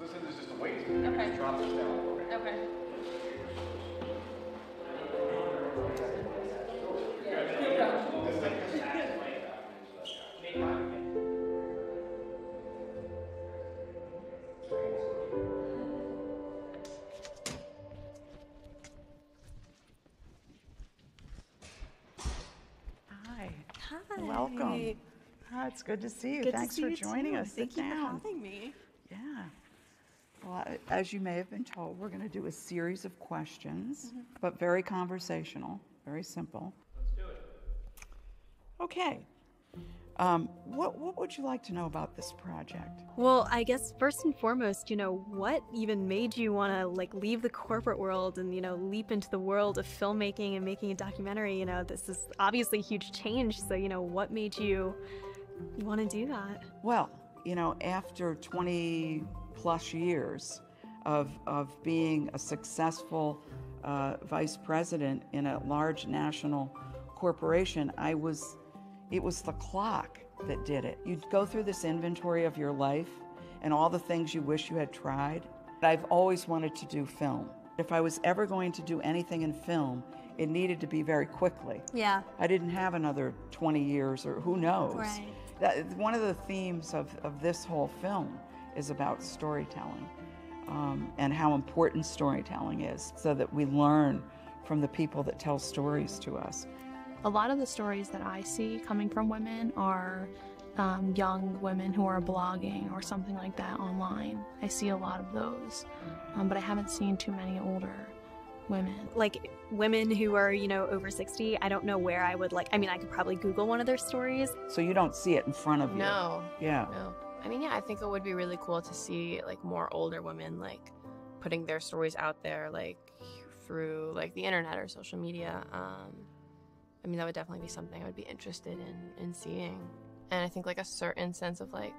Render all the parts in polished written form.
Listen, there's just a wait. Okay. Okay. Welcome. Oh, it's good to see you. Thanks for joining us. Thank you for having me. Yeah. Well, as you may have been told, we're going to do a series of questions, but very conversational, very simple. Let's do it. Okay. What would you like to know about this project? Well, I guess first and foremost, you know, what even made you want to like leave the corporate world and, you know, leap into the world of filmmaking and making a documentary? You know, this is obviously a huge change. So, you know, what made you want to do that? Well, you know, after 20 plus years of being a successful vice president in a large national corporation, it was the clock that did it. You'd go through this inventory of your life and all the things you wish you had tried. I've always wanted to do film. If I was ever going to do anything in film, it needed to be very quickly. Yeah. I didn't have another 20 years or who knows. Right. One of the themes of this whole film is about storytelling and how important storytelling is so that we learn from the people that tell stories to us. A lot of the stories that I see coming from women are young women who are blogging or something like that online. I see a lot of those, but I haven't seen too many older women. Like women who are, you know, over 60, I don't know where I would like, I mean, I could probably Google one of their stories. So you don't see it in front of you? No. Yeah. No. I mean, yeah, I think it would be really cool to see like more older women like putting their stories out there like through like the internet or social media. I mean, that would definitely be something I would be interested in seeing. And I think like a certain sense of like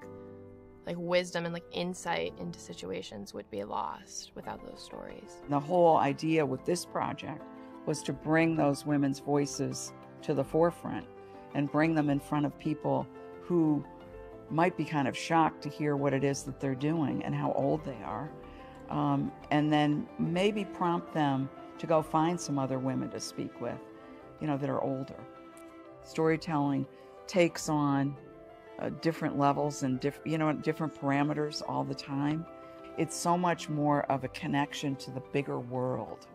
wisdom and like insight into situations would be lost without those stories. The whole idea with this project was to bring those women's voices to the forefront and bring them in front of people who might be kind of shocked to hear what it is that they're doing and how old they are. And then maybe prompt them to go find some other women to speak with, you know, that are older. Storytelling takes on different levels and different parameters all the time. It's so much more of a connection to the bigger world.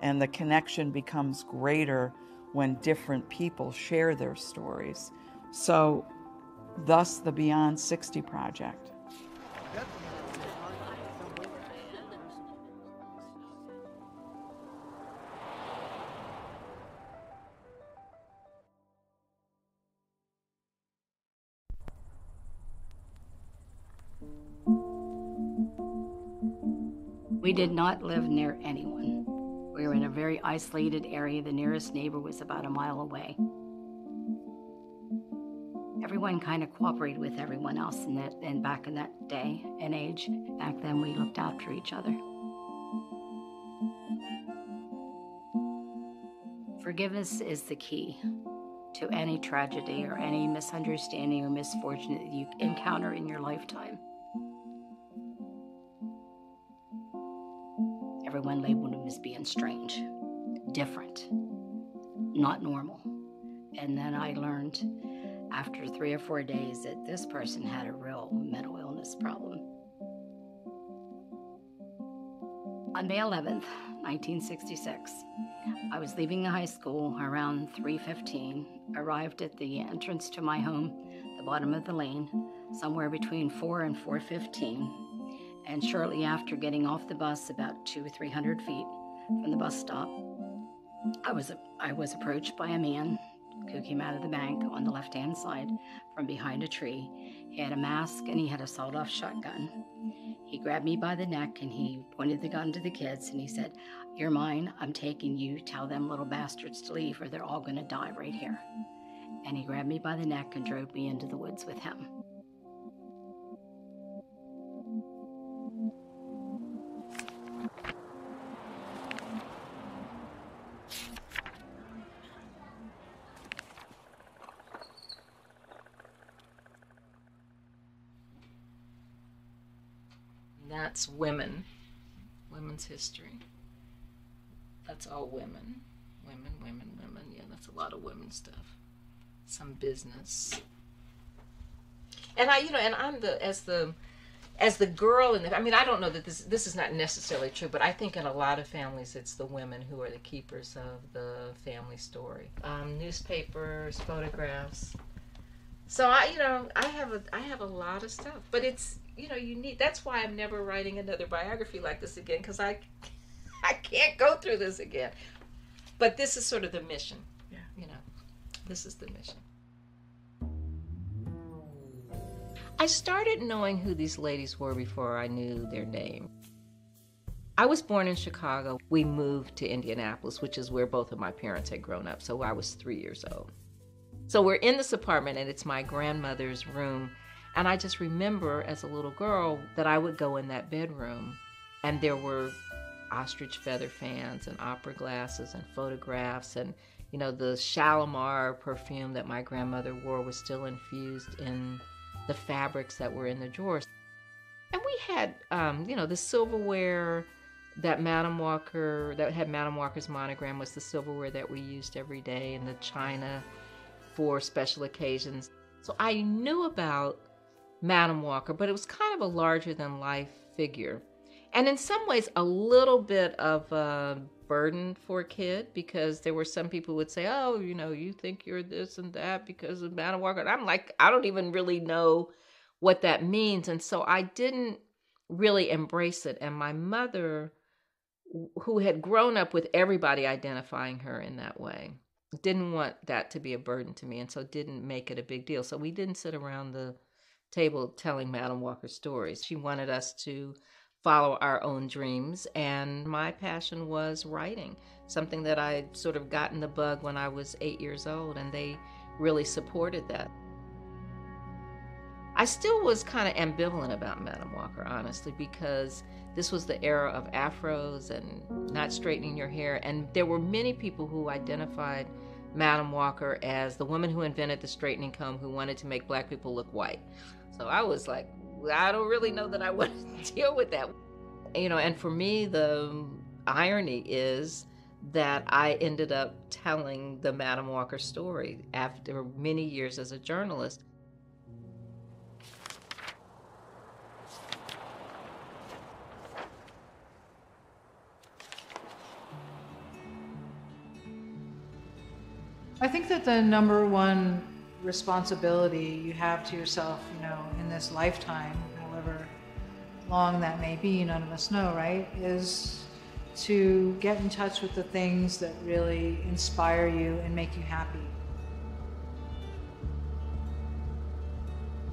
And the connection becomes greater when different people share their stories. So, thus the Beyond 60 project. We did not live near anyone. We were in a very isolated area. The nearest neighbor was about a mile away. Everyone kind of cooperated with everyone else in that, and back in that day and age, back then we looked after each other. Forgiveness is the key to any tragedy or any misunderstanding or misfortune that you encounter in your lifetime. Everyone labeled him as being strange, different, not normal. And then I learned after 3 or 4 days that this person had a real mental illness problem. On May 11th, 1966, I was leaving the high school around 3:15, arrived at the entrance to my home, the bottom of the lane, somewhere between 4 and 4:15. And shortly after getting off the bus, about 200 or 300 feet from the bus stop, I was approached by a man who came out of the bank on the left-hand side from behind a tree. He had a mask and he had a sawed-off shotgun. He grabbed me by the neck and he pointed the gun to the kids and he said, "You're mine, I'm taking you. Tell them little bastards to leave or they're all gonna die right here." And he grabbed me by the neck and drove me into the woods with him. that's women, women's history. That's all women, women, women, women. Yeah, that's a lot of women stuff. Some business. And I, you know, and I'm the, as the girl in the, I mean, I don't know that this is not necessarily true, but I think in a lot of families, it's the women who are the keepers of the family story. Newspapers, photographs. So I, you know, I have a lot of stuff, but it's, you know, you need, that's why I'm never writing another biography like this again, because I can't go through this again. But this is sort of the mission, yeah. You know, this is the mission. I started knowing who these ladies were before I knew their name. I was born in Chicago. We moved to Indianapolis, which is where both of my parents had grown up, so I was 3 years old. So we're in this apartment, and it's my grandmother's room, and I just remember as a little girl that I would go in that bedroom, and there were ostrich feather fans and opera glasses and photographs, and you know, the Shalimar perfume that my grandmother wore was still infused in the fabrics that were in the drawers. And we had, you know, the silverware that Madame Walker, that had Madame Walker's monogram, was the silverware that we used every day, and the china for special occasions. So I knew about Madame Walker, but it was kind of a larger than life figure. And in some ways, a little bit of a burden for a kid, because there were some people who would say, oh, you know, you think you're this and that because of Madame Walker. And I'm like, I don't even really know what that means. And so I didn't really embrace it. And my mother, who had grown up with everybody identifying her in that way, didn't want that to be a burden to me, and so didn't make it a big deal. So we didn't sit around the table telling Madame Walker stories. She wanted us to follow our own dreams, and my passion was writing, something that I sort of got in the bug when I was 8 years old, and they really supported that. I still was kind of ambivalent about Madame Walker, honestly, because this was the era of afros and not straightening your hair, and there were many people who identified Madame Walker as the woman who invented the straightening comb, who wanted to make black people look white. So I was like, I don't really know that I want to deal with that. You know, and for me, the irony is that I ended up telling the Madame Walker story after many years as a journalist. I think that the number one responsibility you have to yourself, you know, in this lifetime, however long that may be, none of us know, right, is to get in touch with the things that really inspire you and make you happy.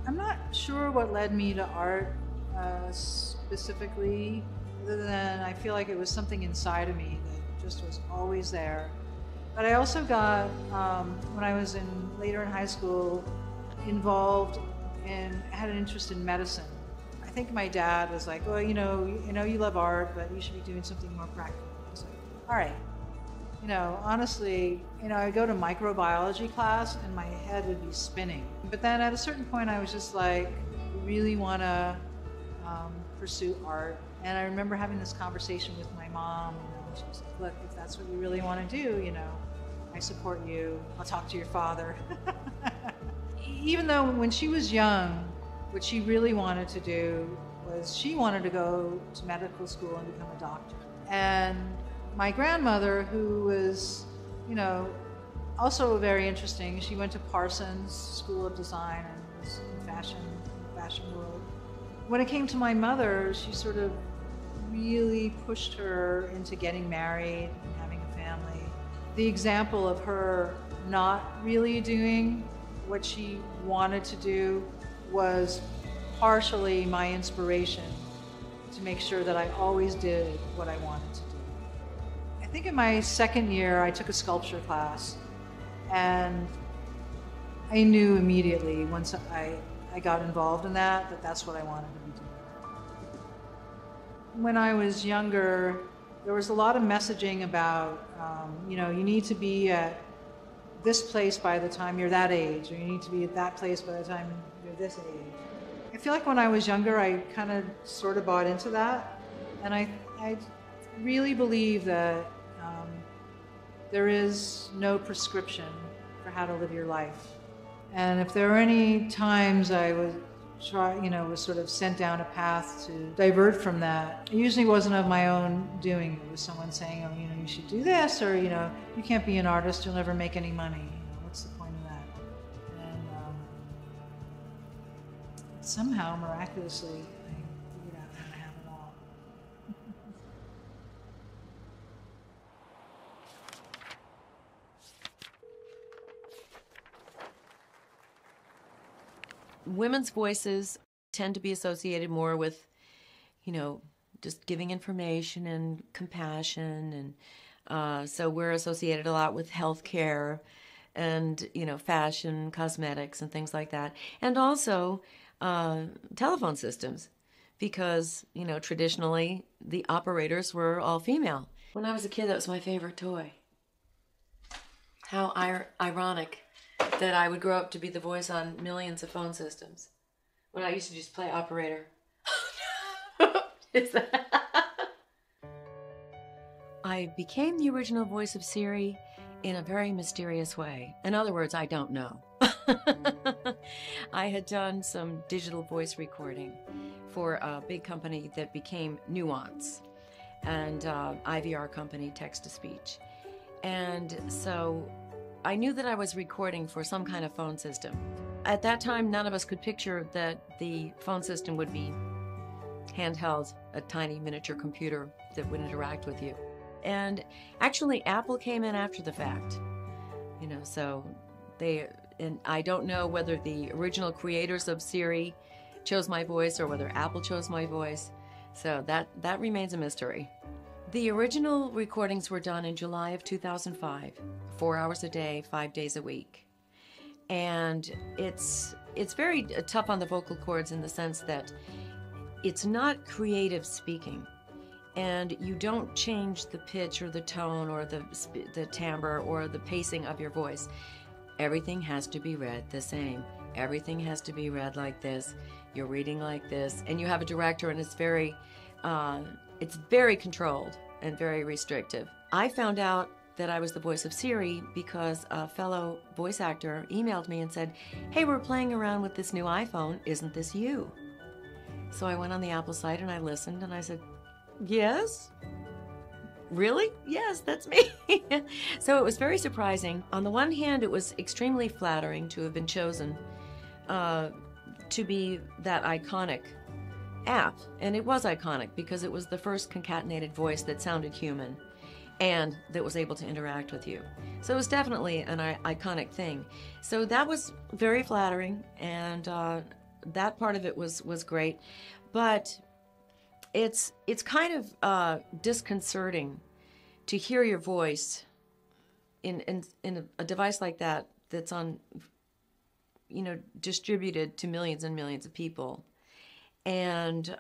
I'm not sure what led me to art specifically, other than I feel like it was something inside of me that just was always there. But I also got, when I was later in high school, involved and had an interest in medicine. I think my dad was like, well, you know, you love art, but you should be doing something more practical. I was like, all right. You know, honestly, you know, I'd go to microbiology class and my head would be spinning. But then at a certain point, I was just like, I really want to pursue art. And I remember having this conversation with my mom. She was like, look, if that's what you really want to do, you know, I support you. I'll talk to your father. Even though when she was young, what she really wanted to do was she wanted to go to medical school and become a doctor. And my grandmother, who was, you know, also very interesting, she went to Parsons School of Design and was in the fashion world. When it came to my mother, she sort of really pushed her into getting married and having a family. The example of her not really doing what she wanted to do was partially my inspiration to make sure that I always did what I wanted to do. I think in my second year, I took a sculpture class, and I knew immediately once I got involved in that, that that's what I wanted to be doing. When I was younger, there was a lot of messaging about, you know, you need to be at this place by the time you're that age, or you need to be at that place by the time you're this age. I feel like when I was younger, I kind of sort of bought into that. And I really believe that there is no prescription for how to live your life. And if there were any times I was sort of sent down a path to divert from that, it usually wasn't of my own doing. It was someone saying, oh, you should do this, or, you can't be an artist, you'll never make any money. What's the point of that? And somehow, miraculously, I figured out how to have it all. Women's voices tend to be associated more with, just giving information and compassion, and so we're associated a lot with healthcare and, fashion, cosmetics, and things like that, and also telephone systems, because, traditionally the operators were all female. When I was a kid, that was my favorite toy. How ironic that I would grow up to be the voice on millions of phone systems, when I used to just play operator. I became the original voice of Siri in a very mysterious way. In other words, I don't know. I had done some digital voice recording for a big company that became Nuance, and IVR company, text-to-speech. And so I knew that I was recording for some kind of phone system. At that time, none of us could picture that the phone system would be handheld, a tiny miniature computer that would interact with you. And actually, Apple came in after the fact, so and I don't know whether the original creators of Siri chose my voice or whether Apple chose my voice, so that remains a mystery. The original recordings were done in July of 2005, 4 hours a day, 5 days a week. And it's very tough on the vocal cords in the sense that it's not creative speaking, and you don't change the pitch or the tone or the timbre or the pacing of your voice. Everything has to be read the same. Everything has to be read like this. You're reading like this, and you have a director, and it's very controlled and very restrictive. I found out that I was the voice of Siri because a fellow voice actor emailed me and said, hey, we're playing around with this new iPhone. Isn't this you? So I went on the Apple site and I listened and I said, yes? Really? Yes, that's me. So it was very surprising. On the one hand, it was extremely flattering to have been chosen to be that iconic app, and it was iconic because it was the first concatenated voice that sounded human and that was able to interact with you. So it was definitely an iconic thing. So that was very flattering, and that part of it was great, but it's kind of disconcerting to hear your voice in a device like that that's on, distributed to millions and millions of people, and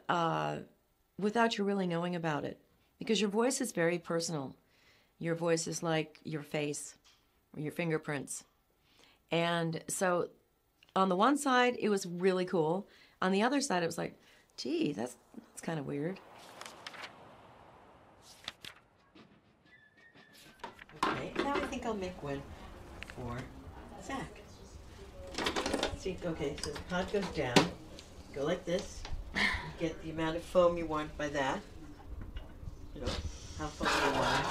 without you really knowing about it, because your voice is very personal. Your voice is like your face or your fingerprints. And so on the one side, it was really cool. On the other side, it was like, gee, that's kind of weird. Okay, now I think I'll make one for Zach. See, okay, so the pot goes down. Go like this. Get the amount of foam you want by that. How foamy you want.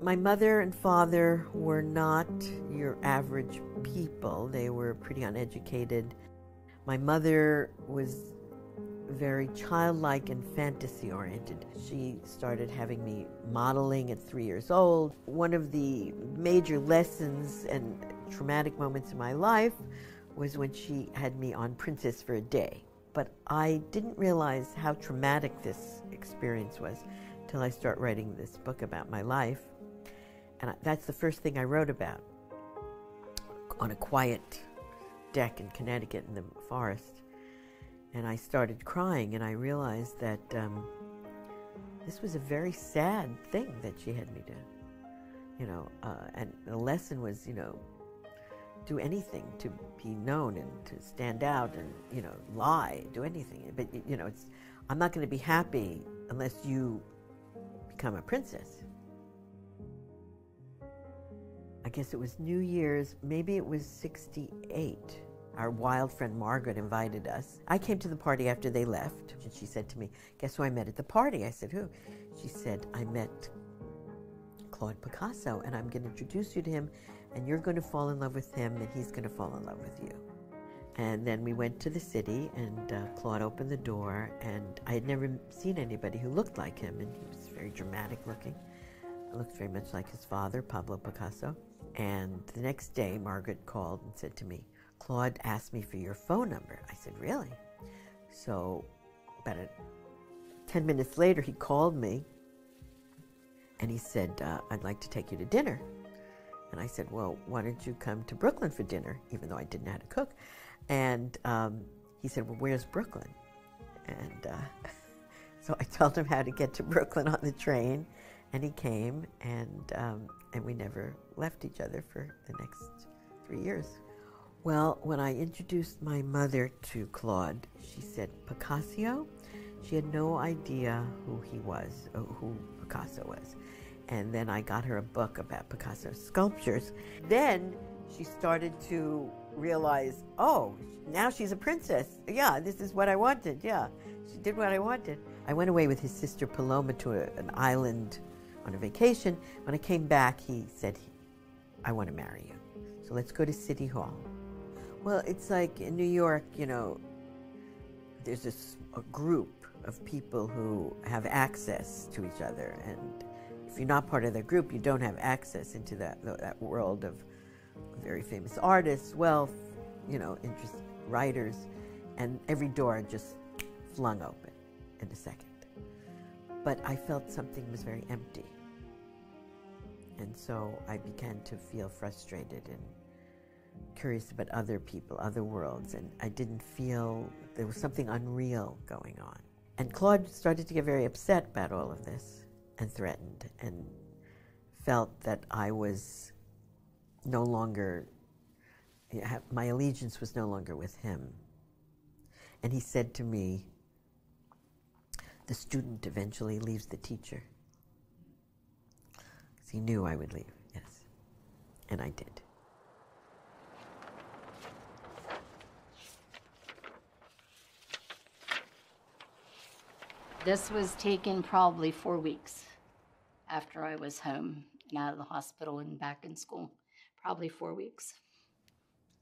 My mother and father were not your average people. They were pretty uneducated. My mother was very childlike and fantasy-oriented. She started having me modeling at 3 years old. One of the major lessons and traumatic moments in my life was when she had me on Princess for a Day. But I didn't realize how traumatic this experience was till I start writing this book about my life. And that's the first thing I wrote about, on a quiet deck in Connecticut in the forest. And I started crying, and I realized that this was a very sad thing that she had me do. you know, and the lesson was, you know, do anything to be known and to stand out and, you know, lie, do anything. But, you know, it's, I'm not going to be happy unless you become a princess. I guess it was New Year's, maybe it was 68. Our wild friend Margaret invited us. I came to the party after they left, and she said to me, guess who I met at the party? I said, who? She said, I met Claude Picasso, and I'm going to introduce you to him, and you're going to fall in love with him, and he's going to fall in love with you. And then we went to the city, and Claude opened the door, and I had never seen anybody who looked like him, and he was very dramatic looking. He looked very much like his father, Pablo Picasso. And the next day, Margaret called and said to me, Claude asked me for your phone number. I said, really? So about 10 minutes later, he called me, and he said, I'd like to take you to dinner. And I said, well, why don't you come to Brooklyn for dinner, even though I didn't know how to cook. And he said, well, where's Brooklyn? And so I told him how to get to Brooklyn on the train, and he came, and we never left each other for the next 3 years. Well, when I introduced my mother to Claude, she said, Picasso? She had no idea who he was, or who Picasso was. And then I got her a book about Picasso's sculptures. Then she started to realize, oh, now she's a princess. Yeah, this is what I wanted, yeah. She did what I wanted. I went away with his sister Paloma to an island on a vacation. When I came back, he said, I want to marry you. So let's go to City Hall. Well, it's like in New York, you know, there's this a group of people who have access to each other, and if you're not part of that group, you don't have access into that world of very famous artists, wealth, you know, interest, writers, and every door just flung open in a second. But I felt something was very empty, and so I began to feel frustrated and curious about other people, other worlds, and I didn't feel there was something unreal going on. And Claude started to get very upset about all of this, and threatened, and felt that I was no longer, my allegiance was no longer with him. And he said to me, the student eventually leaves the teacher. Because he knew I would leave, yes. And I did. This was taken probably 4 weeks after I was home and out of the hospital and back in school. Probably 4 weeks.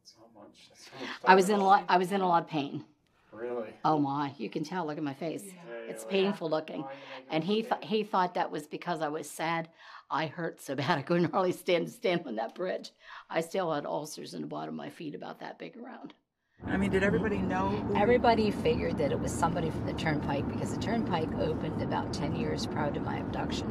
That's not much. That's not much. I was in a lot of pain. Really? Oh my! You can tell. Look at my face. Yeah. It's painful looking. And he thought that was because I was sad. I hurt so bad I couldn't hardly stand on that bridge. I still had ulcers in the bottom of my feet about that big around. I mean, did everybody know? Everybody figured that it was somebody from the Turnpike because the Turnpike opened about 10 years prior to my abduction.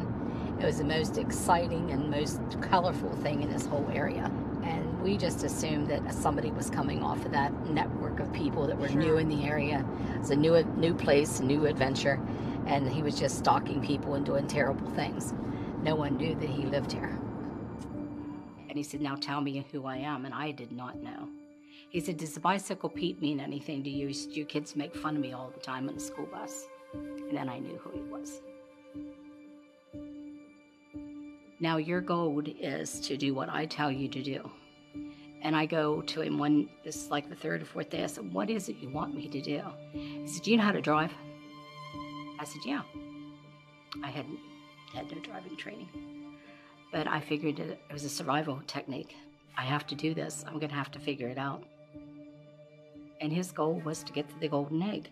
It was the most exciting and most colorful thing in this whole area. And we just assumed that somebody was coming off of that network of people that were new in the area. It's a new place, a new adventure. And he was just stalking people and doing terrible things. No one knew that he lived here. And he said, now tell me who I am. And I did not know. He said, does the bicycle Pete mean anything to you? He said, you kids make fun of me all the time on the school bus. And then I knew who he was. Now your goal is to do what I tell you to do. And I go to him this is like the third or fourth day, I said, what is it you want me to do? He said, do you know how to drive? I said, yeah. I hadn't had no driving training. But I figured it was a survival technique. I have to do this. I'm going to have to figure it out. And his goal was to get to the golden egg.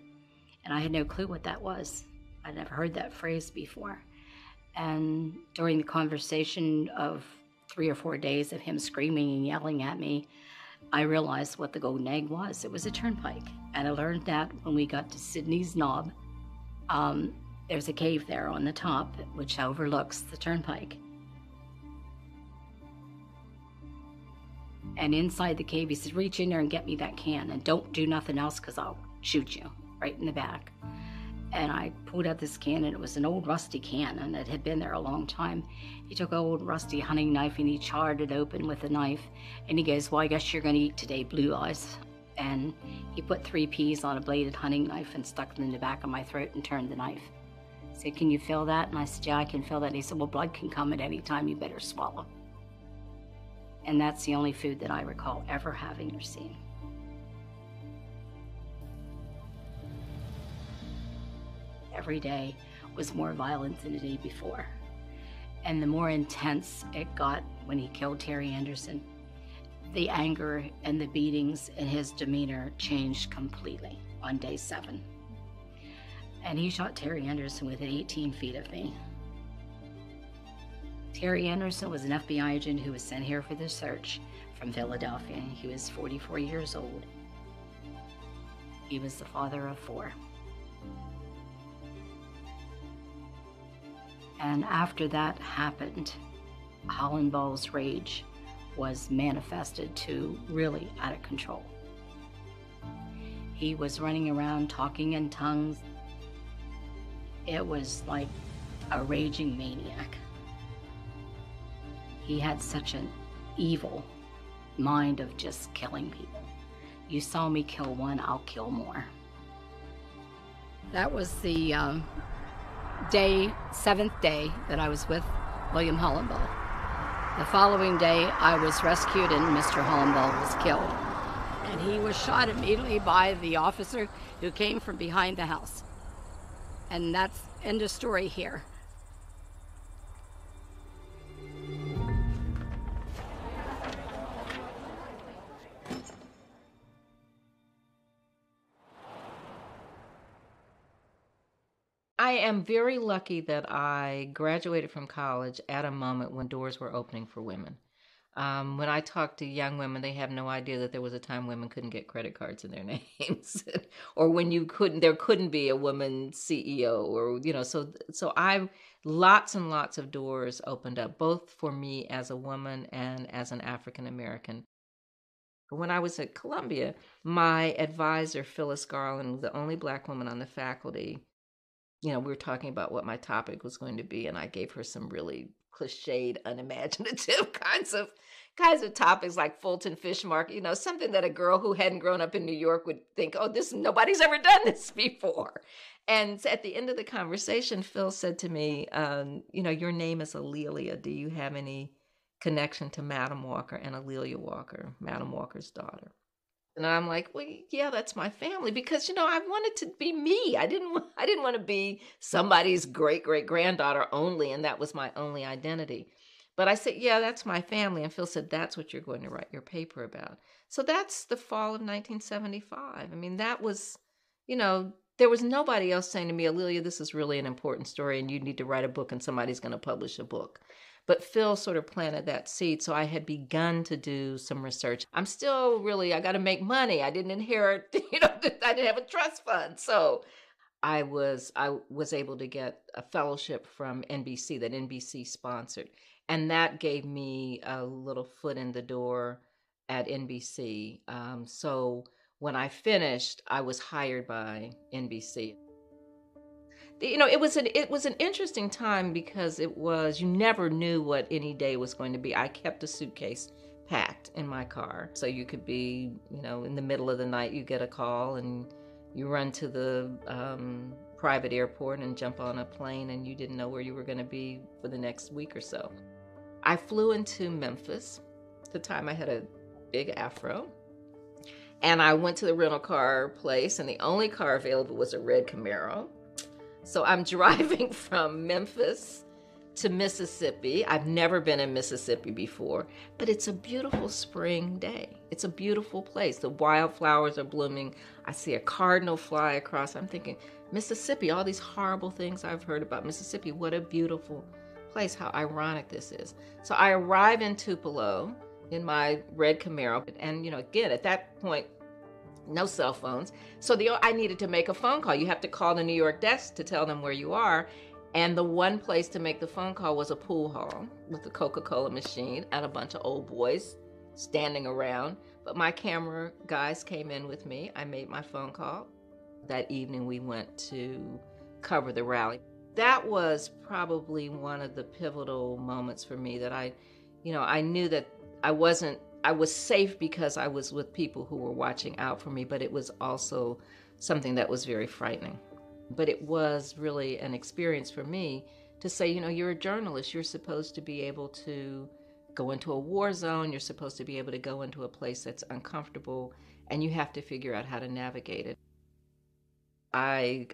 And I had no clue what that was. I'd never heard that phrase before. And during the conversation of 3 or 4 days of him screaming and yelling at me, I realized what the golden egg was. It was a turnpike. And I learned that when we got to Sidney's Knob. There's a cave there on the top, which overlooks the turnpike. And inside the cave, he said, reach in there and get me that can, and don't do nothing else because I'll shoot you right in the back. And I pulled out this can, and it was an old rusty can, and it had been there a long time. He took an old rusty hunting knife, and he charred it open with a knife. And he goes, well, I guess you're going to eat today blue eyes. And he put 3 peas on a bladed hunting knife and stuck them in the back of my throat and turned the knife. He said, can you feel that? And I said, yeah, I can feel that. And he said, well, blood can come at any time. You better swallow. And that's the only food that I recall ever having or seeing. Every day was more violent than the day before. And the more intense it got when he killed Terry Anderson, the anger and the beatings and his demeanor changed completely on day 7. And he shot Terry Anderson within 18 feet of me. Terry Anderson was an FBI agent who was sent here for the search from Philadelphia. He was 44 years old. He was the father of 4. And after that happened, Hollenbaugh's rage was manifested to really out of control. He was running around talking in tongues. It was like a raging maniac. He had such an evil mind of just killing people. You saw me kill one, I'll kill more. That was the seventh day that I was with William Hollenbaugh. The following day, I was rescued and Mr. Hollenbaugh was killed. And he was shot immediately by the officer who came from behind the house. And that's end of story here. I am very lucky that I graduated from college at a moment when doors were opening for women. When I talk to young women, they have no idea that there was a time women couldn't get credit cards in their names, or when you couldn't, there couldn't be a woman CEO, or you know. So I lots and lots of doors opened up, both for me as a woman and as an African American. When I was at Columbia, my advisor Phyllis Garland, the only Black woman on the faculty. You know, we were talking about what my topic was going to be, and I gave her some really cliched, unimaginative kinds of topics like Fulton Fish Market, you know, something that a girl who hadn't grown up in New York would think, oh, this, nobody's ever done this before. And at the end of the conversation, Phil said to me, you know, your name is A'Lelia. Do you have any connection to Madame Walker and A'Lelia Walker, Madame Walker's daughter? And I'm like, well, yeah, that's my family, because, you know, I wanted to be me. I didn't want to be somebody's great-great-granddaughter only, and that was my only identity. But I said, yeah, that's my family. And Phil said, that's what you're going to write your paper about. So that's the fall of 1975. I mean, that was, you know, there was nobody else saying to me, A'Lelia, this is really an important story, and you need to write a book, and somebody's going to publish a book. But Phil sort of planted that seed, so I had begun to do some research. I'm still really, I got to make money. I didn't inherit, you know, I didn't have a trust fund. So I was able to get a fellowship from NBC that NBC sponsored. And that gave me a little foot in the door at NBC. So when I finished, I was hired by NBC. You know, it was an interesting time because it was, you never knew what any day was going to be. I kept a suitcase packed in my car. So you could be, you know, in the middle of the night, you get a call and you run to the private airport and jump on a plane, and you didn't know where you were going to be for the next week or so. I flew into Memphis. At the time I had a big afro. And I went to the rental car place, and the only car available was a red Camaro. So I'm driving from Memphis to Mississippi. I've never been in Mississippi before, but it's a beautiful spring day. It's a beautiful place. The wildflowers are blooming. I see a cardinal fly across. I'm thinking, Mississippi, all these horrible things I've heard about Mississippi. What a beautiful place. How ironic this is. So I arrive in Tupelo in my red Camaro. And, you know, again, at that point, no cell phones. So I needed to make a phone call. You have to call the New York desk to tell them where you are. And the one place to make the phone call was a pool hall with a Coca-Cola machine and a bunch of old boys standing around. But my camera guys came in with me. I made my phone call. That evening we went to cover the rally. That was probably one of the pivotal moments for me that I knew that I was safe because I was with people who were watching out for me, but it was also something that was very frightening. But it was really an experience for me to say, you're a journalist, you're supposed to be able to go into a war zone, you're supposed to be able to go into a place that's uncomfortable, and you have to figure out how to navigate it. I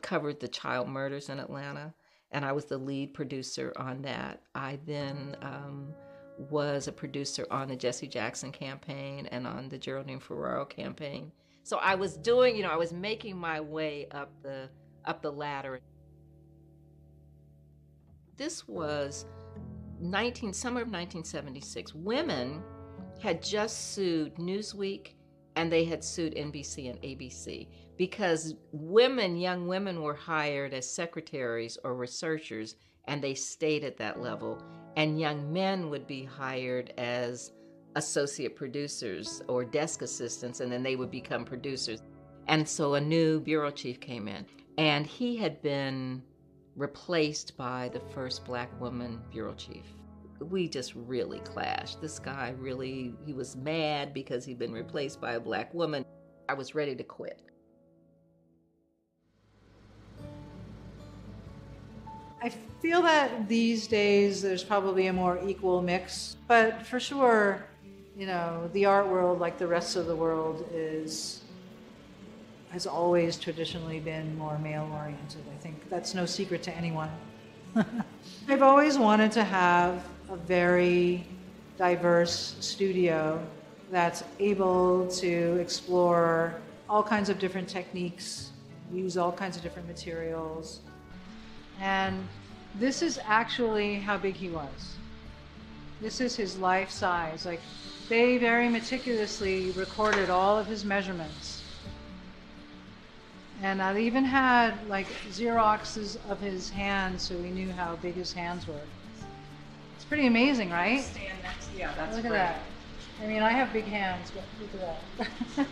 covered the child murders in Atlanta, and I was the lead producer on that. I then was a producer on the Jesse Jackson campaign and on the Geraldine Ferraro campaign. So I was making my way up the ladder. This was summer of 1976. Women had just sued Newsweek, and they had sued NBC and ABC because young women were hired as secretaries or researchers, and they stayed at that level. And young men would be hired as associate producers or desk assistants, and then they would become producers. And so a new bureau chief came in, and he had been replaced by the first black woman bureau chief. We just really clashed. This guy he was mad because he'd been replaced by a black woman. I was ready to quit. I feel that these days there's probably a more equal mix, but for sure, the art world, like the rest of the world, has always traditionally been more male-oriented. I think that's no secret to anyone. I've always wanted to have a very diverse studio that's able to explore all kinds of different techniques, use all kinds of different materials. And this is actually how big he was. This is his life size. Like, they very meticulously recorded all of his measurements. And I even had Xeroxes of his hands, so we knew how big his hands were. It's pretty amazing, right? Stand next, yeah, that's great. Look at that. I mean, I have big hands, but look at that.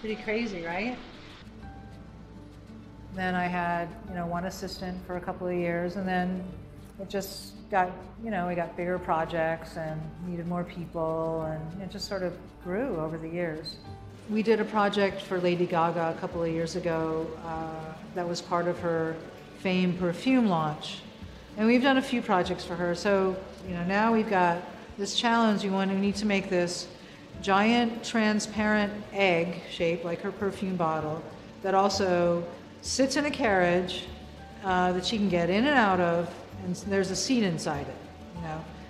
Pretty crazy, right? Then I had, one assistant for a couple of years, and then it just got, we got bigger projects and needed more people, and it just sort of grew over the years. We did a project for Lady Gaga a couple of years ago that was part of her Fame perfume launch. And we've done a few projects for her. So, now we've got this challenge. We need to make this giant transparent egg shape, like her perfume bottle, that also sits in a carriage that she can get in and out of, and there's a seat inside it,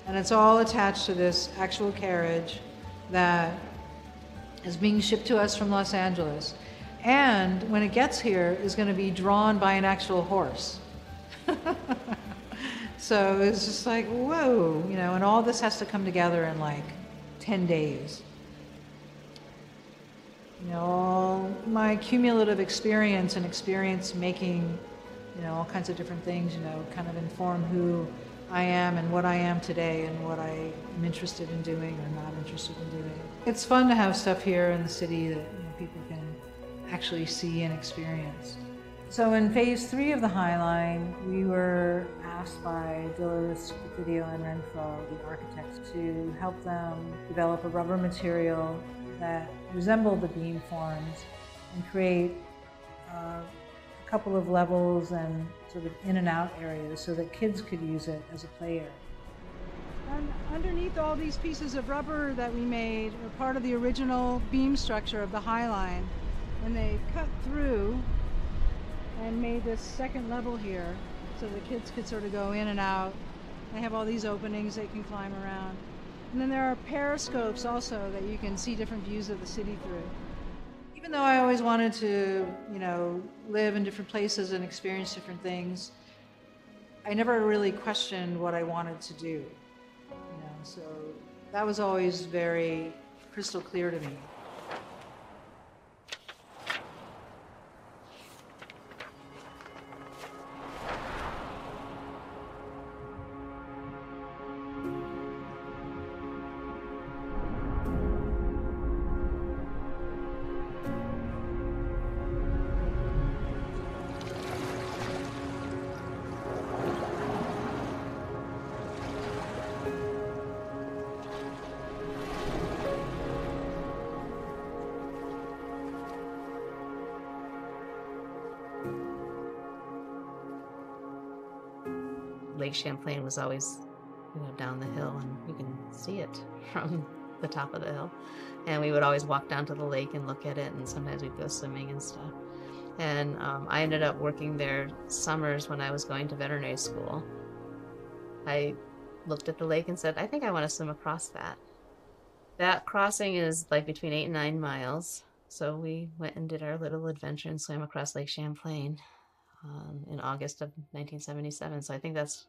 And it's all attached to this actual carriage that is being shipped to us from Los Angeles, and when it gets here is going to be drawn by an actual horse. So it's just like, whoa, and all this has to come together in 10 days. All my cumulative experience and experience making, all kinds of different things, kind of inform who I am and what I am today and what I am interested in doing or not interested in doing. It's fun to have stuff here in the city that people can actually see and experience. So in phase 3 of the High Line, we were asked by Diller's, Video and Renfro, the architects, to help them develop a rubber material that resembled the beam forms and create a couple of levels and sort of in and out areas so that kids could use it as a play area. And underneath all these pieces of rubber that we made are part of the original beam structure of the High Line, and they cut through and made this second level here so the kids could sort of go in and out. They have all these openings they can climb around. And then there are periscopes also that you can see different views of the city through. Even though I always wanted to, live in different places and experience different things, I never really questioned what I wanted to do. So that was always very crystal clear to me. Lake Champlain was always, you know, down the hill, and you can see it from the top of the hill. And we would always walk down to the lake and look at it, and sometimes we'd go swimming and stuff. And I ended up working there summers when I was going to veterinary school. I looked at the lake and said, I think I want to swim across that. That crossing is like between 8 and 9 miles. So we went and did our little adventure and swam across Lake Champlain in August of 1977. So I think that's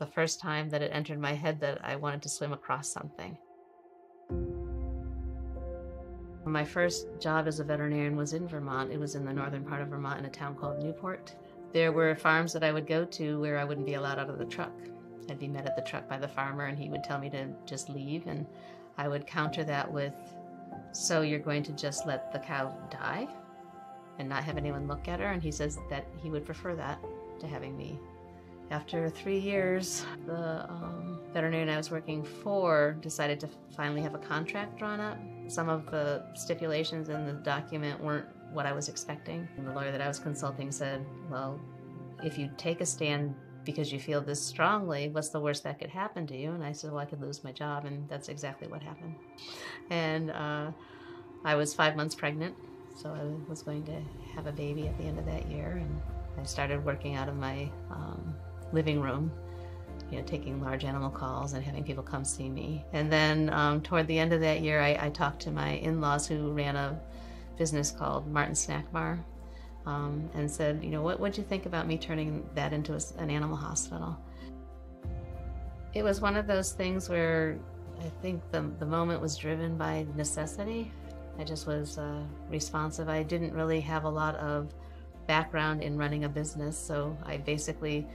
the first time that it entered my head that I wanted to swim across something. My first job as a veterinarian was in Vermont. It was in the northern part of Vermont in a town called Newport. There were farms that I would go to where I wouldn't be allowed out of the truck. I'd be met at the truck by the farmer, and he would tell me to just leave, and I would counter that with, so you're going to just let the cow die and not have anyone look at her? And he says that he would prefer that to having me. After 3 years, the veterinarian I was working for decided to finally have a contract drawn up. Some of the stipulations in the document weren't what I was expecting. And the lawyer that I was consulting said, well, if you take a stand because you feel this strongly, what's the worst that could happen to you? And I said, well, I could lose my job, and that's exactly what happened. And I was 5 months pregnant, so I was going to have a baby at the end of that year, and I started working out of my living room, you know, taking large animal calls and having people come see me. And then toward the end of that year, I talked to my in-laws who ran a business called Martin Snack Bar, and said, you know, what would you think about me turning that into an animal hospital? It was one of those things where I think the moment was driven by necessity. I just was responsive. I didn't really have a lot of background in running a business, so I basically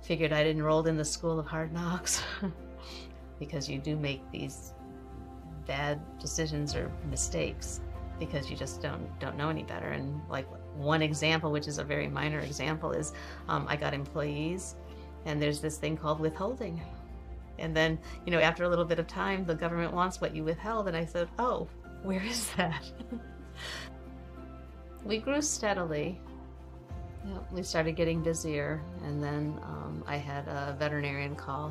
figured I'd enrolled in the School of Hard Knocks because you do make these bad decisions or mistakes because you just don't know any better. And like one example, which is a very minor example, is I got employees, and there's this thing called withholding. And then, you know, after a little bit of time, the government wants what you withheld, and I said, oh, where is that? We grew steadily. Yep, we started getting busier, and then I had a veterinarian call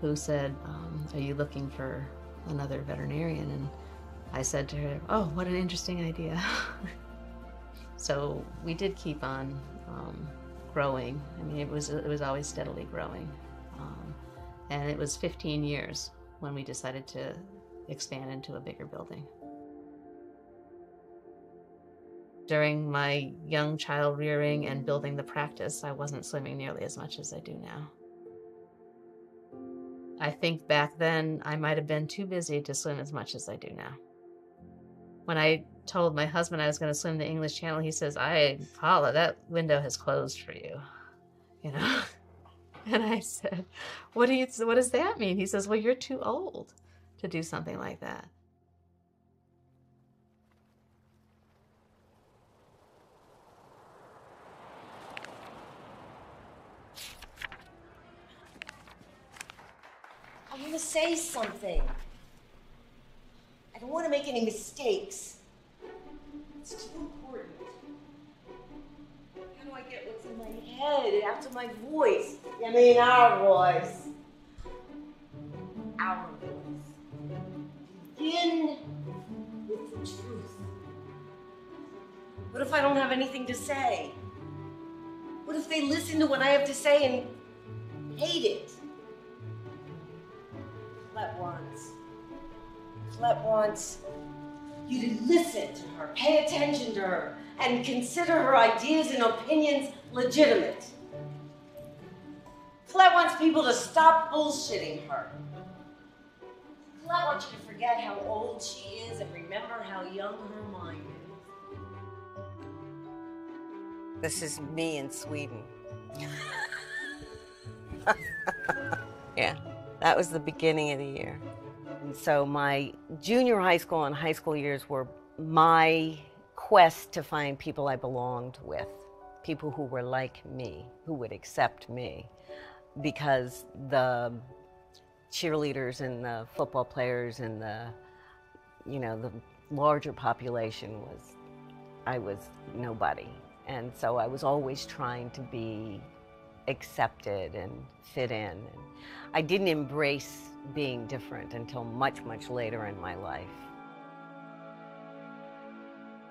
who said, are you looking for another veterinarian? And I said to her, oh, what an interesting idea. So we did keep on growing. I mean, it was always steadily growing. And it was 15 years when we decided to expand into a bigger building. During my young child rearing and building the practice, I wasn't swimming nearly as much as I do now. I think back then, I might have been too busy to swim as much as I do now. When I told my husband I was going to swim the English Channel, he says, Paula, that window has closed for you, you know? And I said, what does that mean? He says, well, you're too old to do something like that. I want to say something. I don't want to make any mistakes. It's too important. How do I get what's in my head and out of my voice? You mean our voice? Our voice. Begin with the truth. What if I don't have anything to say? What if they listen to what I have to say and hate it? Colette wants you to listen to her, pay attention to her, and consider her ideas and opinions legitimate. Colette wants people to stop bullshitting her. Colette wants you to forget how old she is and remember how young her mind is. This is me in Sweden. Yeah. That was the beginning of the year. And so my junior high school and high school years were my quest to find people I belonged with, people who were like me, who would accept me, because the cheerleaders and the football players and the, you know, the larger population I was nobody. And so I was always trying to be accepted and fit in. And I didn't embrace being different until much, much later in my life.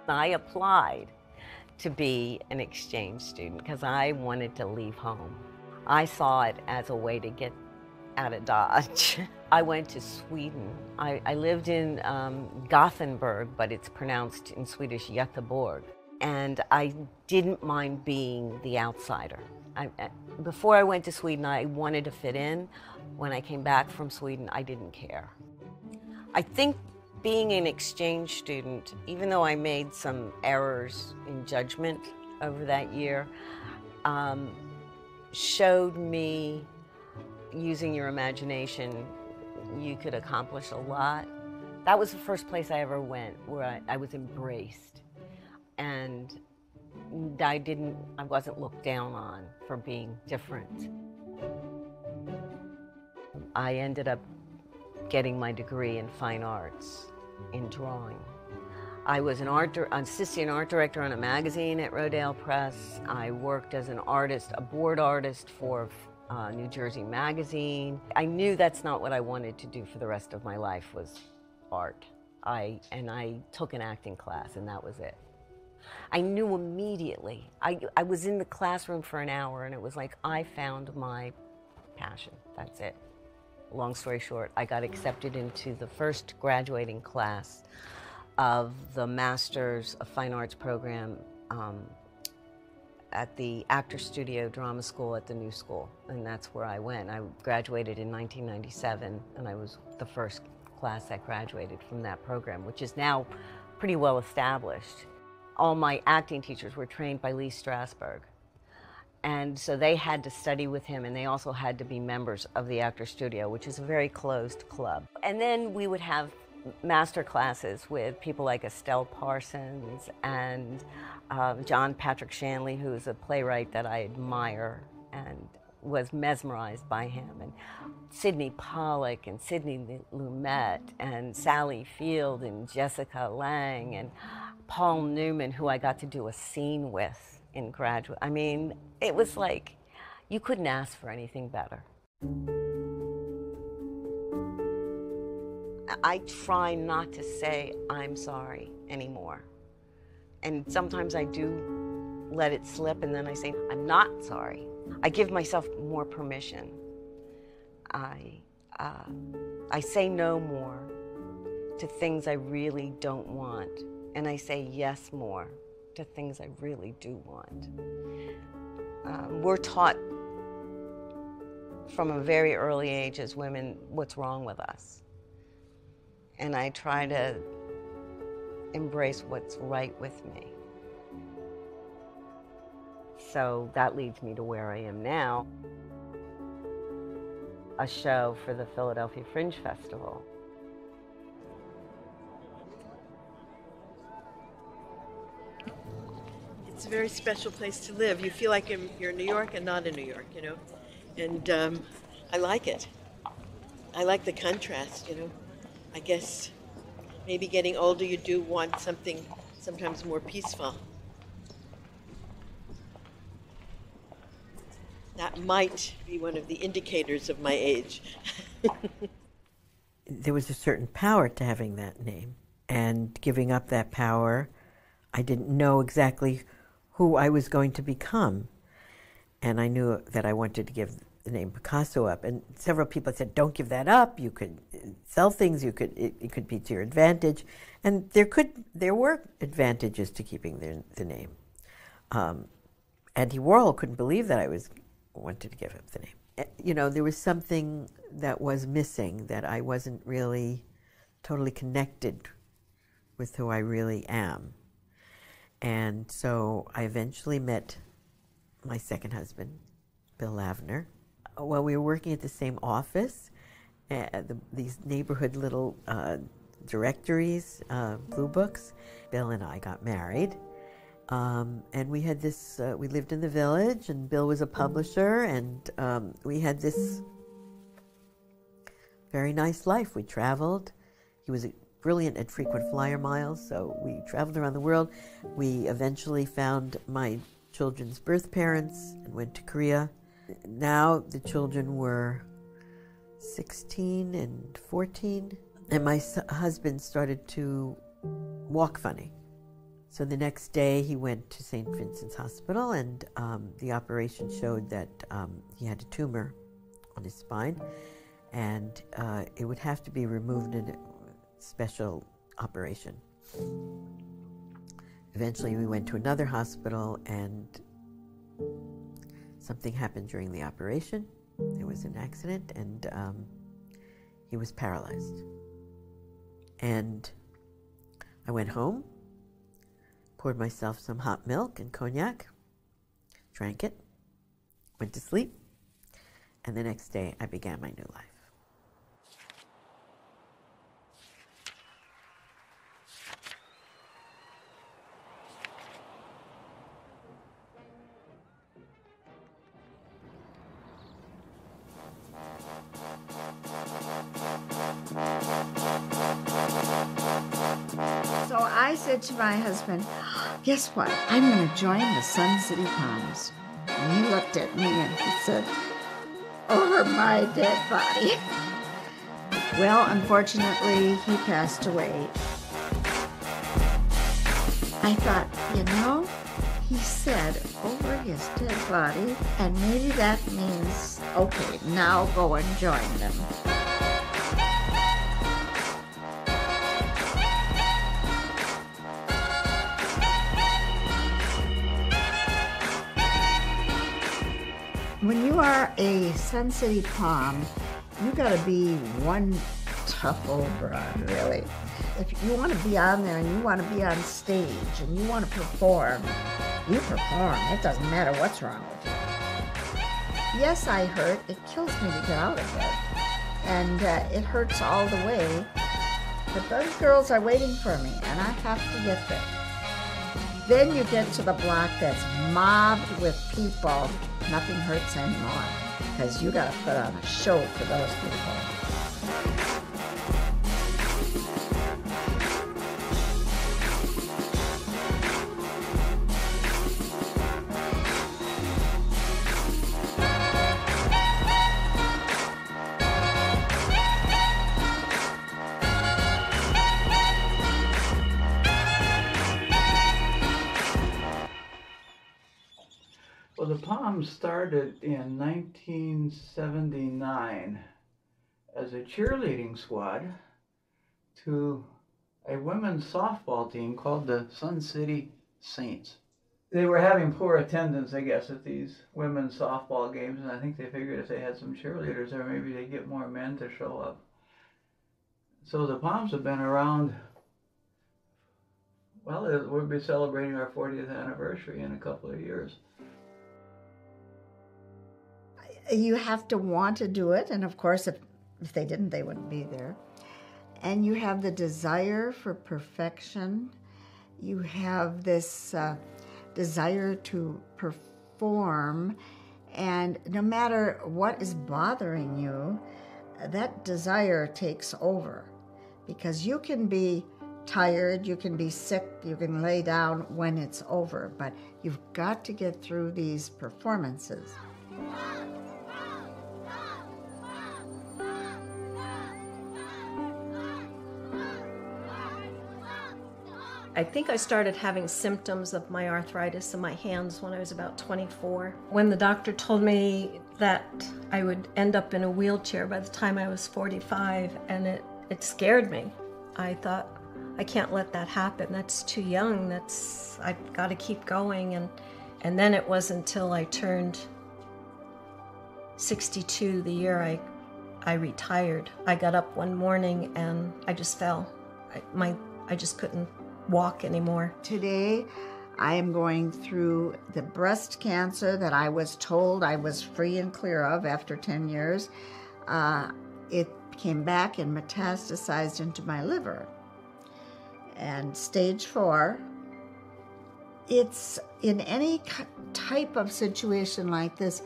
I applied to be an exchange student because I wanted to leave home. I saw it as a way to get out of Dodge. I went to Sweden. I lived in Gothenburg, but it's pronounced in Swedish Göteborg. And I didn't mind being the outsider. Before I went to Sweden, I wanted to fit in. When I came back from Sweden, I didn't care. I think being an exchange student, even though I made some errors in judgment over that year, showed me, using your imagination, you could accomplish a lot. That was the first place I ever went where I was embraced. And I wasn't looked down on for being different. I ended up getting my degree in fine arts, in drawing. I was an assistant art director on a magazine at Rodale Press. I worked as an artist, a board artist for New Jersey Magazine. I knew that's not what I wanted to do for the rest of my life, was art. And I took an acting class, and that was it. I knew immediately. I was in the classroom for an hour, and it was like I found my passion. That's it. Long story short, I got accepted into the first graduating class of the Masters of Fine Arts program at the Actor Studio Drama School at the New School, and that's where I went. I graduated in 1997, and I was the first class that graduated from that program, which is now pretty well established. All my acting teachers were trained by Lee Strasberg, and so they had to study with him, and they also had to be members of the Actor Studio, which is a very closed club. And then we would have master classes with people like Estelle Parsons and John Patrick Shanley, who's a playwright that I admire and was mesmerized by him, and Sidney Pollack and Sidney Lumet and Sally Field and Jessica Lange and Paul Newman, who I got to do a scene with in graduate. I mean, it was like you couldn't ask for anything better. I try not to say I'm sorry anymore. And sometimes I do let it slip, and then I say, I'm not sorry. I give myself more permission. I say no more to things I really don't want, and I say yes more to things I really do want. We're taught from a very early age as women what's wrong with us. And I try to embrace what's right with me. So that leads me to where I am now, a show for the Philadelphia Fringe Festival. It's a very special place to live. You feel like you're in New York and not in New York, you know? And I like it. I like the contrast, you know? I guess maybe getting older, you do want something sometimes more peaceful. That might be one of the indicators of my age. There was a certain power to having that name, and giving up that power, I didn't know exactly who I was going to become, and I knew that I wanted to give the name Picasso up, and several people said, don't give that up, you could sell things, it could be to your advantage, and there were advantages to keeping the name. Andy Warhol couldn't believe that I wanted to give up the name. You know, there was something that was missing, that I wasn't really totally connected with who I really am. And so I eventually met my second husband, Bill Lavner. Well, we were working at the same office, these neighborhood little directories, blue books. Bill and I got married, and we had this, we lived in the village, and Bill was a publisher, and we had this very nice life. We traveled. He was brilliant at frequent flyer miles, so we traveled around the world. We eventually found my children's birth parents and went to Korea. now the children were 16 and 14, and my husband started to walk funny. So the next day he went to St. Vincent's Hospital, and the operation showed that he had a tumor on his spine, and it would have to be removed in a special operation. Eventually we went to another hospital, and something happened during the operation. There was an accident, and he was paralyzed. And I went home, poured myself some hot milk and cognac, drank it, went to sleep, and the next day I began my new life. I said to my husband, guess what? I'm going to join the Sun City Palms. And he looked at me and he said, over my dead body. Well, unfortunately, he passed away. I thought, you know, he said over his dead body, and maybe that means, okay, now go and join them. When you are a Sun City Palm, you gotta be one tough old broad, really. If you wanna be on there and you wanna be on stage and you wanna perform, you perform. It doesn't matter what's wrong with you. Yes, I hurt. It kills me to get out of it. And it hurts all the way. But those girls are waiting for me, and I have to get there. Then you get to the block that's mobbed with people. Nothing hurts anymore, because you got to put on a show for those people. Well, the Palms started in 1979 as a cheerleading squad to a women's softball team called the Sun City Saints. They were having poor attendance, I guess, at these women's softball games, and I think they figured if they had some cheerleaders there, maybe they'd get more men to show up. So the Palms have been around, well, we'll be celebrating our 40th anniversary in a couple of years. You have to want to do it, and of course, if they didn't, they wouldn't be there. And you have the desire for perfection. You have this desire to perform, and no matter what is bothering you, that desire takes over, because you can be tired, you can be sick, you can lay down when it's over, but you've got to get through these performances. I think I started having symptoms of my arthritis in my hands when I was about 24. When the doctor told me that I would end up in a wheelchair by the time I was 45, and it scared me. I thought, I can't let that happen. That's too young. I've got to keep going. And then it was until I turned 62, the year I retired. I got up one morning and I just fell. I just couldn't walk anymore. Today, I am going through the breast cancer that I was told I was free and clear of after 10 years. It came back and metastasized into my liver. And stage 4, it's in any type of situation like this,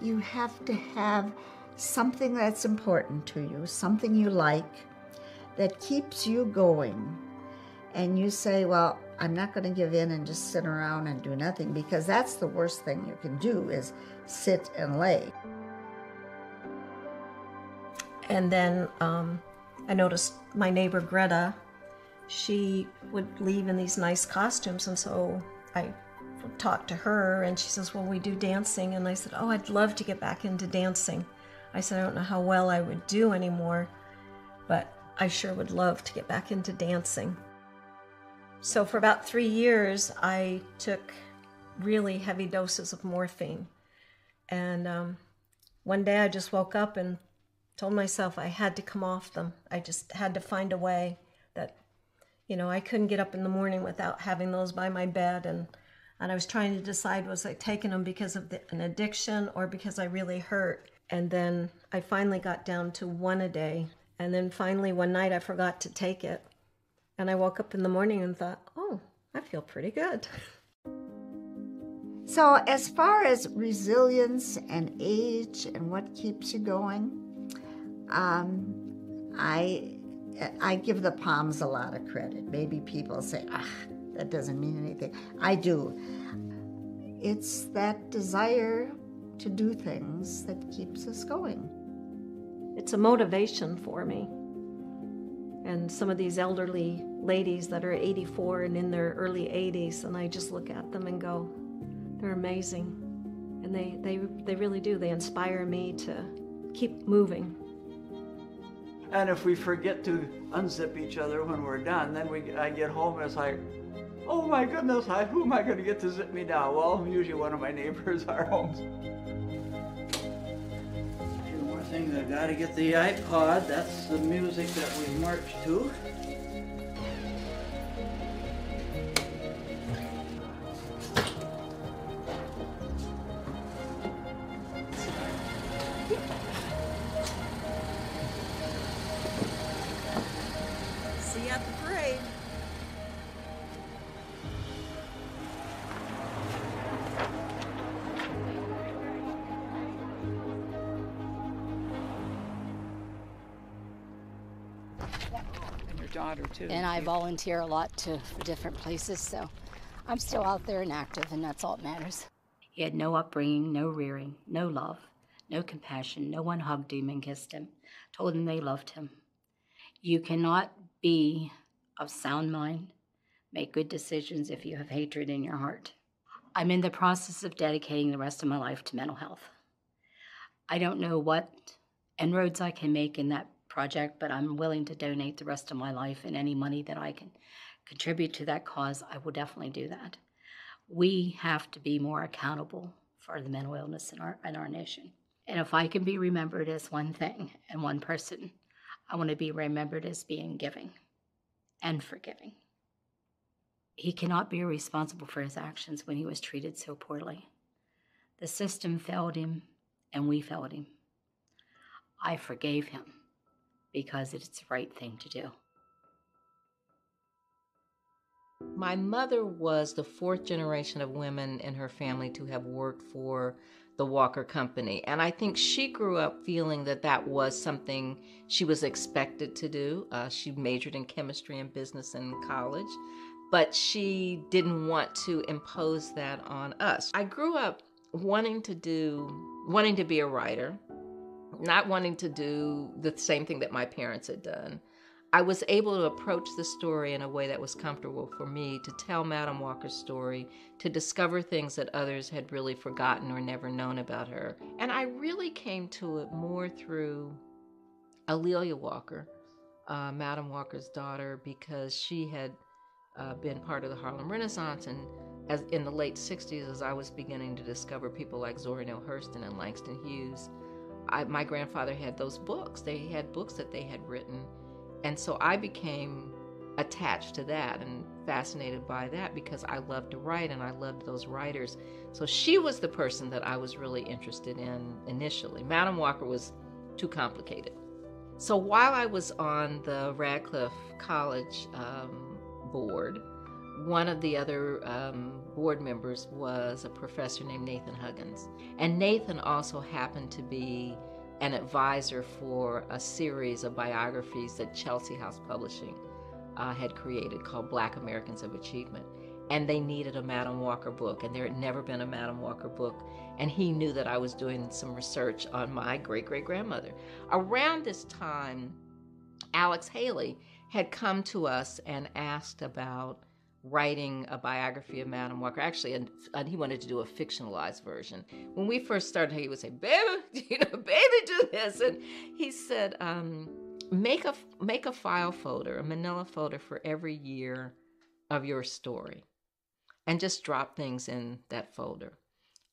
you have to have something that's important to you, something you like, that keeps you going. and you say, well, I'm not going to give in and just sit around and do nothing, because that's the worst thing you can do is sit and lay. And then I noticed my neighbor Greta, she would leave in these nice costumes, and so I talked to her and she says, well, we do dancing. And I said, oh, I'd love to get back into dancing. I said, I don't know how well I would do anymore, but I sure would love to get back into dancing. So for about 3 years, I took really heavy doses of morphine. And one day I just woke up and told myself I had to come off them. I just had to find a way that, you know, I couldn't get up in the morning without having those by my bed. And I was trying to decide, was I taking them because of an addiction or because I really hurt? And then I finally got down to one a day. And then finally one night I forgot to take it. And I woke up in the morning and thought, oh, I feel pretty good. So as far as resilience and age and what keeps you going, I give the palms a lot of credit. Maybe people say, that doesn't mean anything. I do. It's that desire to do things that keeps us going. It's a motivation for me. And some of these elderly ladies that are 84 and in their early 80s, and I just look at them and go, they're amazing. And they really do. They inspire me to keep moving. And if we forget to unzip each other when we're done, then I get home and it's like, oh my goodness, who am I going to get to zip me down? Well, usually one of my neighbors are home. Two more things, I've got to get the iPod. That's the music that we march to. And I volunteer a lot for different places, so I'm still out there and active, and that's all that matters. He had no upbringing, no rearing, no love, no compassion. No one hugged him and kissed him, told him they loved him. You cannot be of sound mind, make good decisions if you have hatred in your heart. I'm in the process of dedicating the rest of my life to mental health. I don't know what inroads I can make in that project, but I'm willing to donate the rest of my life, and any money that I can contribute to that cause, I will definitely do that. We have to be more accountable for the mental illness in our nation. And if I can be remembered as one thing and one person, I want to be remembered as being giving and forgiving. He cannot be responsible for his actions when he was treated so poorly. The system failed him, and we failed him. I forgave him, because it's the right thing to do. My mother was the fourth generation of women in her family to have worked for the Walker Company. And I think she grew up feeling that that was something she was expected to do. She majored in chemistry and business in college, but she didn't want to impose that on us. I grew up wanting to be a writer, not wanting to do the same thing that my parents had done. I was able to approach the story in a way that was comfortable for me, to tell Madame Walker's story, to discover things that others had really forgotten or never known about her. And I really came to it more through A'Lelia Walker, Madame Walker's daughter, because she had been part of the Harlem Renaissance, and as in the late 60s, as I was beginning to discover people like Zora Neale Hurston and Langston Hughes, my grandfather had those books. They had books that they had written. And so I became attached to that and fascinated by that because I loved to write and I loved those writers. So she was the person that I was really interested in initially. Madame Walker was too complicated. So while I was on the Radcliffe College board, one of the other board members was a professor named Nathan Huggins. And Nathan also happened to be an advisor for a series of biographies that Chelsea House Publishing had created called Black Americans of Achievement. And they needed a Madame Walker book, and there had never been a Madame Walker book. And he knew that I was doing some research on my great-great-grandmother. Around this time, Alex Haley had come to us and asked about writing a biography of Madame Walker, actually, and he wanted to do a fictionalized version. When we first started, he would say, "Baby, baby, do this," and he said, "Make a file folder, a manila folder for every year of your story, and just drop things in that folder,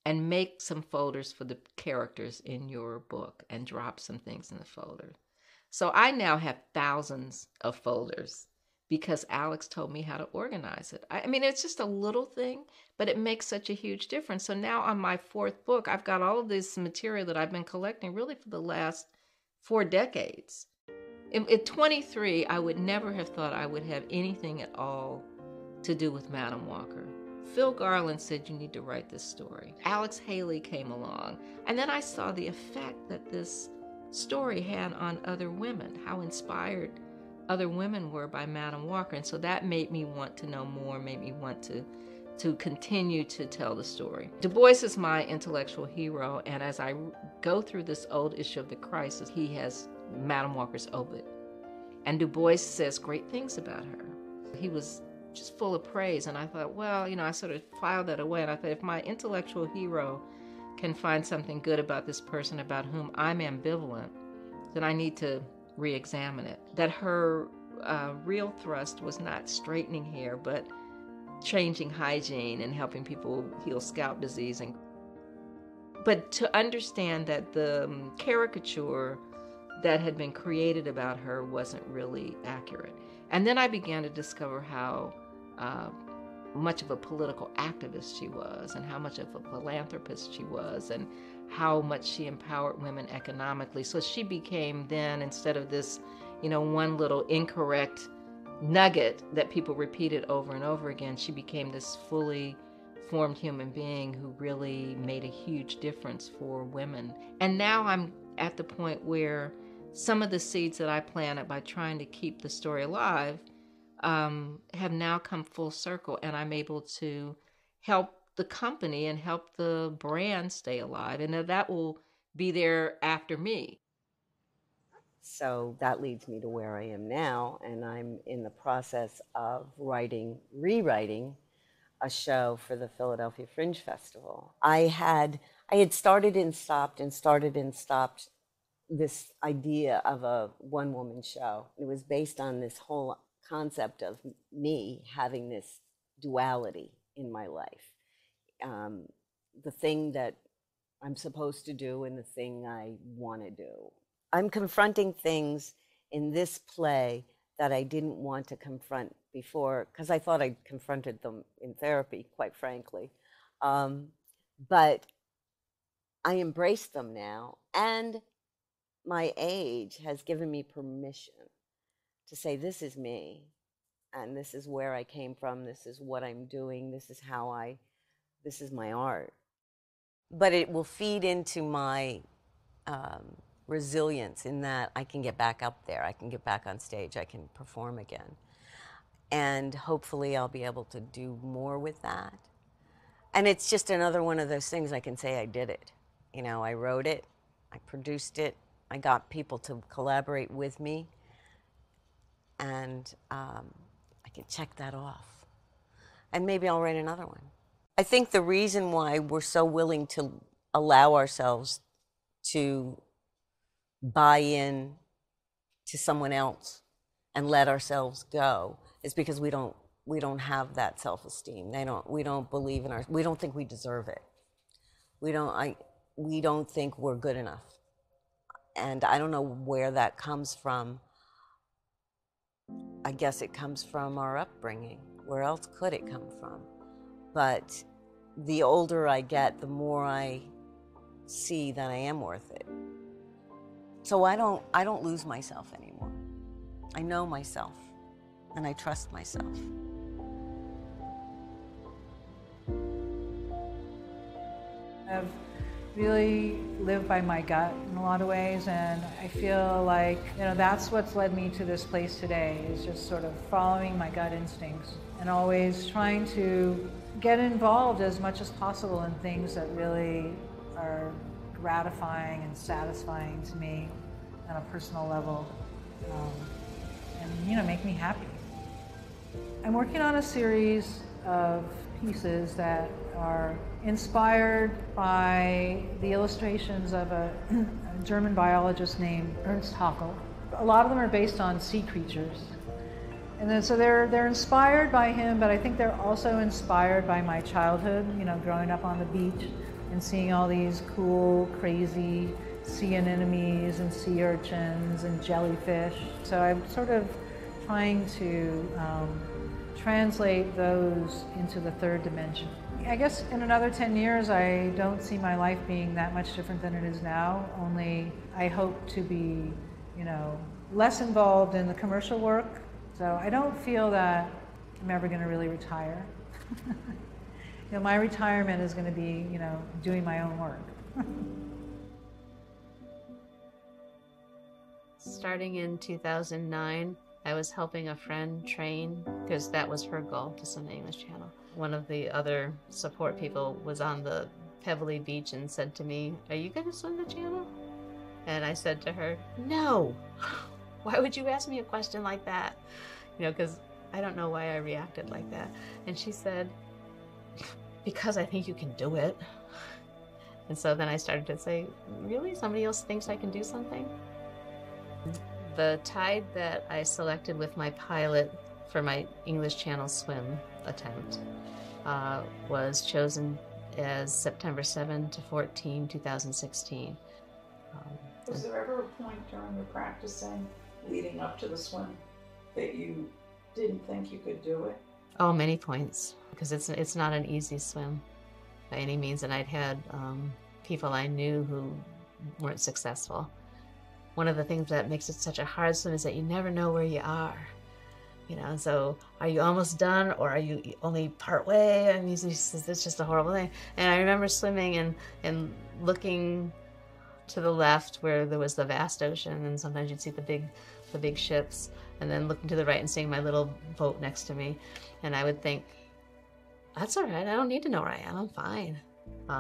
and make some folders for the characters in your book, and drop some things in the folder." So I now have thousands of folders because Alex told me how to organize it. I mean, it's just a little thing, but it makes such a huge difference. So now on my fourth book, I've got all of this material that I've been collecting really for the last 4 decades. At 23, I would never have thought I would have anything at all to do with Madame Walker. Phil Garland said, "You need to write this story." Alex Haley came along, and then I saw the effect that this story had on other women, how inspired other women were by Madame Walker, and so that made me want to know more, made me want to continue to tell the story. Du Bois is my intellectual hero, and as I go through this old issue of The Crisis, he has Madame Walker's obit, and Du Bois says great things about her. He was just full of praise, and I thought, well, you know, I sort of filed that away, and I thought, if my intellectual hero can find something good about this person about whom I'm ambivalent, then I need to re-examine it. That her real thrust was not straightening hair, but changing hygiene and helping people heal scalp disease. But to understand that the caricature that had been created about her wasn't really accurate. And then I began to discover how much of a political activist she was, and how much of a philanthropist she was, and how much she empowered women economically. So she became then, instead of this, you know, one little incorrect nugget that people repeated over and over again, she became this fully formed human being who really made a huge difference for women. And now I'm at the point where some of the seeds that I planted by trying to keep the story alive have now come full circle, and I'm able to help the company and help the brand stay alive, and that will be there after me. So that leads me to where I am now, and I'm in the process of rewriting a show for the Philadelphia Fringe Festival. I had started and stopped this idea of a one-woman show. It was based on this whole concept of me having this duality in my life. The thing that I'm supposed to do and the thing I want to do. I'm confronting things in this play that I didn't want to confront before, because I thought I confronted them in therapy, quite frankly. But I embrace them now, and my age has given me permission to say, this is me, and this is where I came from, this is what I'm doing, this is my art. But it will feed into my resilience, in that I can get back up there, I can get back on stage, I can perform again. And hopefully I'll be able to do more with that. And it's just another one of those things I can say I did it. You know, I wrote it, I produced it, I got people to collaborate with me, and I can check that off. And maybe I'll write another one. I think the reason why we're so willing to allow ourselves to buy in to someone else and let ourselves go is because we don't have that self-esteem. We don't believe in our, we don't think we deserve it. We don't think we're good enough. And I don't know where that comes from. I guess it comes from our upbringing. Where else could it come from? But the older I get, the more I see that I am worth it. So I don't lose myself anymore. I know myself, and I trust myself. I've really live by my gut in a lot of ways, and I feel like, you know, that's what's led me to this place today, is just sort of following my gut instincts and always trying to get involved as much as possible in things that really are gratifying and satisfying to me on a personal level, and, you know, make me happy. I'm working on a series of pieces that are inspired by the illustrations of a German biologist named Ernst Haeckel. A lot of them are based on sea creatures. And then, so they're inspired by him, but I think they're also inspired by my childhood, you know, growing up on the beach and seeing all these cool, crazy sea anemones and sea urchins and jellyfish. So I'm sort of trying to translate those into the third dimension. I guess in another 10 years, I don't see my life being that much different than it is now, only I hope to be, you know, less involved in the commercial work. So I don't feel that I'm ever going to really retire. You know, my retirement is going to be, you know, doing my own work. Starting in 2009, I was helping a friend train, because that was her goal, to send the English Channel. One of the other support people was on the pebbly beach and said to me, "Are you going to swim the channel?" And I said to her, "No, why would you ask me a question like that?" You know, because I don't know why I reacted like that. And she said, "Because I think you can do it." And so then I started to say, really, somebody else thinks I can do something? The tide that I selected with my pilot for my English Channel swim attempt was chosen as September 7 to 14, 2016. Was there ever a point during your practicing leading up to the swim that you didn't think you could do it? Oh, many points, because it's not an easy swim by any means, and I'd had people I knew who weren't successful. One of the things that makes it such a hard swim is that you never know where you are. You know, so are you almost done, or are you only part way? I mean, it's just a horrible thing. And I remember swimming and looking to the left where there was the vast ocean, and sometimes you'd see the big ships, and then looking to the right and seeing my little boat next to me. And I would think, that's all right, I don't need to know where I am, I'm fine.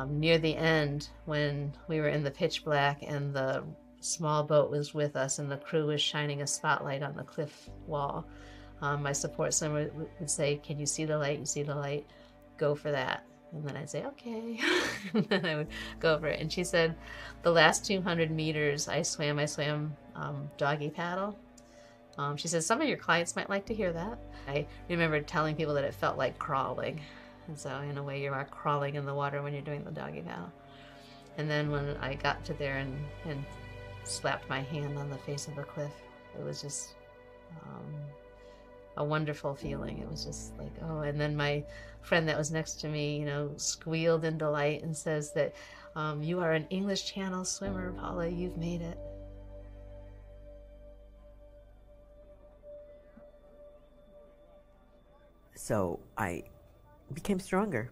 Near the end, when we were in the pitch black and the small boat was with us and the crew was shining a spotlight on the cliff wall, my support swimmer would say, "Can you see the light? You see the light? Go for that." And then I'd say, "Okay." And then I would go for it. And she said, the last 200 meters I swam doggy paddle. She said, "Some of your clients might like to hear that." I remember telling people that it felt like crawling. And so in a way you are crawling in the water when you're doing the doggy paddle. And then when I got to there and slapped my hand on the face of the cliff, it was just a wonderful feeling. It was just like, oh. And then my friend that was next to me, you know, squealed in delight and says that "You are an English Channel swimmer, Paula, you've made it." So I became stronger,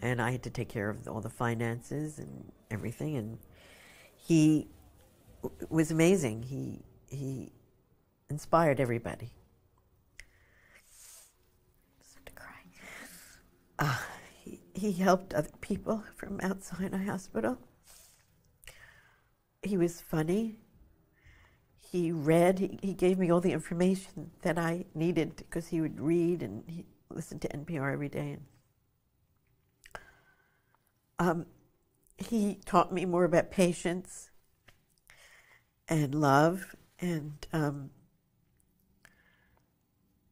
and I had to take care of all the finances and everything, and he was amazing. He inspired everybody. He helped other people from Mount Sinai Hospital. He was funny. He read. He gave me all the information that I needed, because he would read and he listened to NPR every day. And, he taught me more about patience and love, and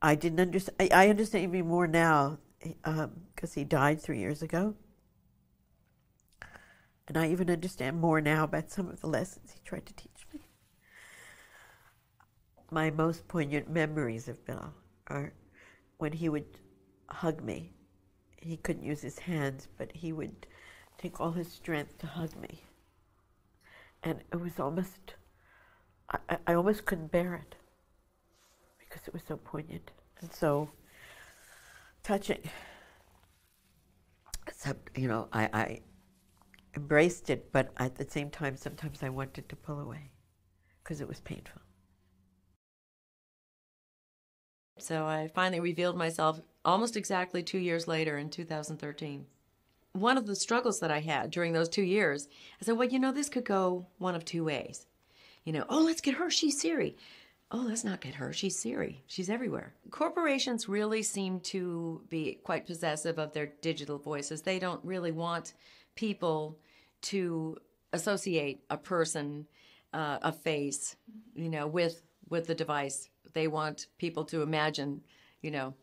I didn't understand. I understand even more now, because he died 3 years ago, and I even understand more now about some of the lessons he tried to teach me. My most poignant memories of Bill are when he would hug me. He couldn't use his hands, but he would take all his strength to hug me, and it was almost, I almost couldn't bear it, because it was so poignant and so touching. Except, you know, I embraced it, but at the same time, sometimes I wanted to pull away because it was painful. So I finally revealed myself almost exactly 2 years later in 2013. One of the struggles that I had during those 2 years, I said, well, you know, this could go one of two ways. You know, oh, let's get her, she's Siri. Oh, let's not get her, she's Siri. She's everywhere. Corporations really seem to be quite possessive of their digital voices. They don't really want people to associate a person, a face, you know, with the device. They want people to imagine, you know,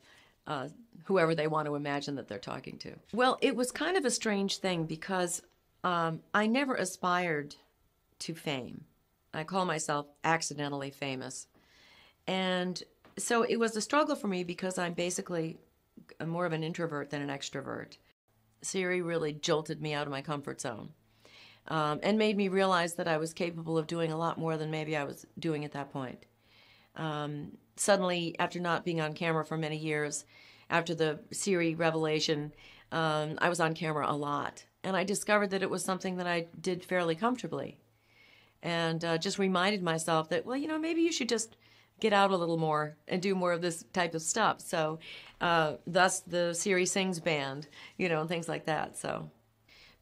whoever they want to imagine that they're talking to. Well, it was kind of a strange thing because I never aspired to fame. I call myself accidentally famous. And so it was a struggle for me because I'm basically more of an introvert than an extrovert. Siri really jolted me out of my comfort zone and made me realize that I was capable of doing a lot more than maybe I was doing at that point. Suddenly, after not being on camera for many years, after the Siri revelation, I was on camera a lot. And I discovered that it was something that I did fairly comfortably. And just reminded myself that, well, you know, maybe you should just get out a little more and do more of this type of stuff. So thus the Siri Sings band, you know, and things like that. So,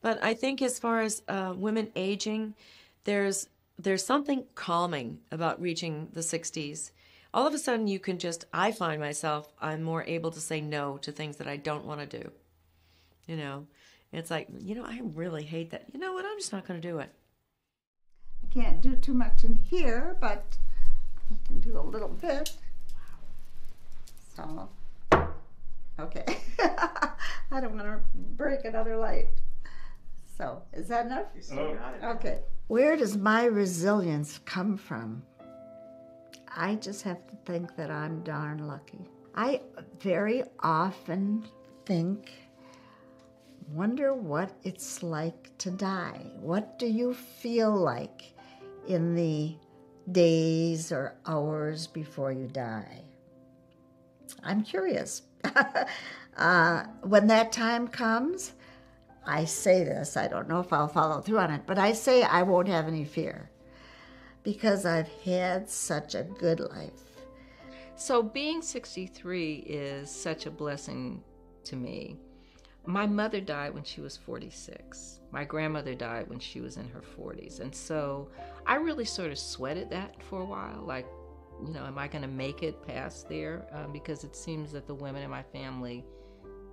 but I think as far as women aging, there's something calming about reaching the 60s. All of a sudden you can just, I find myself, I'm more able to say no to things that I don't want to do. You know, it's like, you know, I really hate that. You know what, I'm just not going to do it. I can't do too much in here, but I can do a little bit. So, okay. I don't want to break another light. So, is that enough? Oh. Okay. Where does my resilience come from? I just have to think that I'm darn lucky. I very often think, wonder what it's like to die. What do you feel like in the days or hours before you die? I'm curious. When that time comes, I say this, I don't know if I'll follow through on it, but I say I won't have any fear because I've had such a good life. So being 63 is such a blessing to me. My mother died when she was 46. My grandmother died when she was in her 40s. And so I really sort of sweated that for a while, like, you know, am I gonna make it past there? Because it seems that the women in my family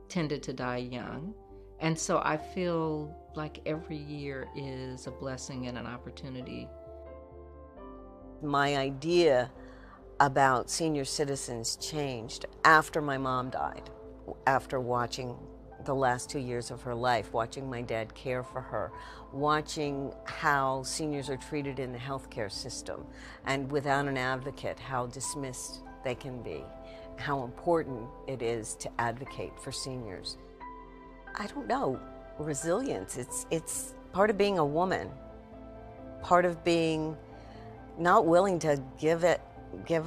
tended to die young. And so I feel like every year is a blessing and an opportunity. My idea about senior citizens changed after my mom died, after watching the last 2 years of her life, watching my dad care for her, watching how seniors are treated in the healthcare system, and without an advocate, how dismissed they can be, how important it is to advocate for seniors. I don't know, resilience, it's part of being a woman, part of being not willing to give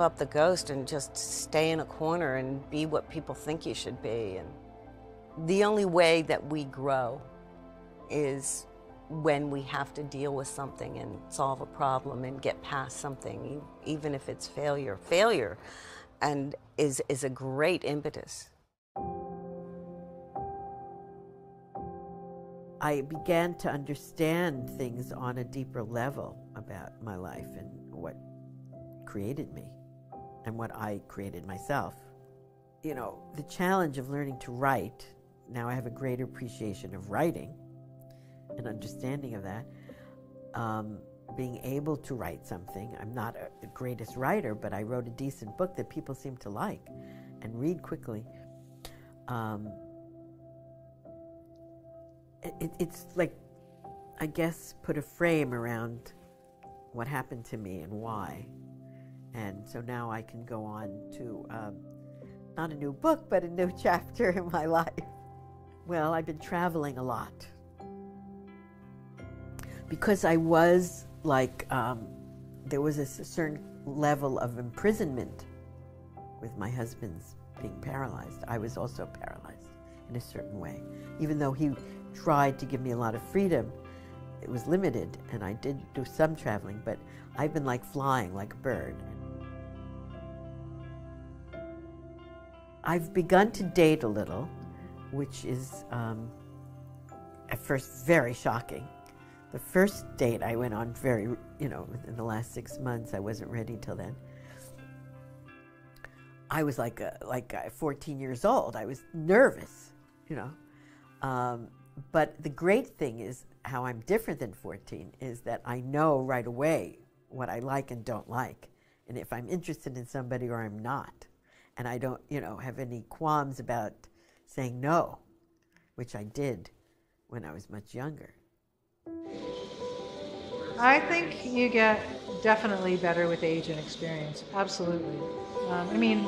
up the ghost and just stay in a corner and be what people think you should be. And the only way that we grow is when we have to deal with something and solve a problem and get past something, even if it's failure. Failure and is a great impetus. I began to understand things on a deeper level about my life and what created me and what I created myself. You know, the challenge of learning to write, now I have a greater appreciation of writing and understanding of that, being able to write something. I'm not the greatest writer, but I wrote a decent book that people seem to like and read quickly. It's like, I guess, put a frame around what happened to me and why. And so now I can go on to, not a new book, but a new chapter in my life. Well, I've been traveling a lot. Because I was like, there was a certain level of imprisonment with my husband's being paralyzed. I was also paralyzed in a certain way, even though he tried to give me a lot of freedom. It was limited, and I did do some traveling, but I've been like flying, like a bird. I've begun to date a little, which is at first very shocking. The first date I went on very, you know, in the last 6 months, I wasn't ready till then. I was like 14 years old. I was nervous, you know. But the great thing is, how I'm different than 14 is that I know right away what I like and don't like, and if I'm interested in somebody or I'm not. And I don't, you know, have any qualms about saying no, which I did when I was much younger. I think you get definitely better with age and experience, absolutely. I mean,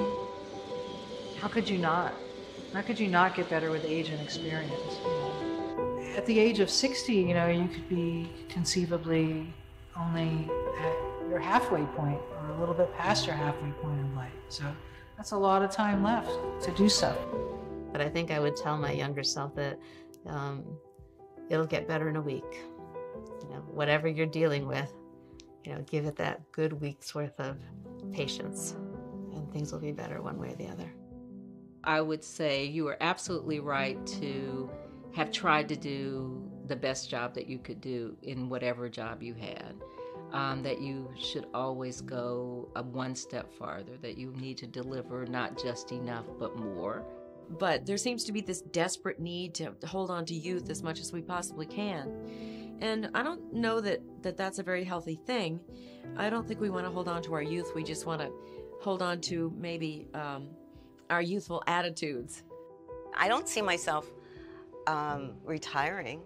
how could you not? How could you not get better with age and experience? At the age of 60, you know, you could be conceivably only at your halfway point or a little bit past your halfway point in life. So that's a lot of time left to do so. But I think I would tell my younger self that it'll get better in a week. You know, whatever you're dealing with, you know, give it that good week's worth of patience, and things will be better one way or the other. I would say you are absolutely right to have tried to do the best job that you could do in whatever job you had, that you should always go one step farther, that you need to deliver not just enough, but more. But there seems to be this desperate need to hold on to youth as much as we possibly can. And I don't know that that's a very healthy thing. I don't think we want to hold on to our youth. We just want to hold on to maybe our youthful attitudes. I don't see myself retiring.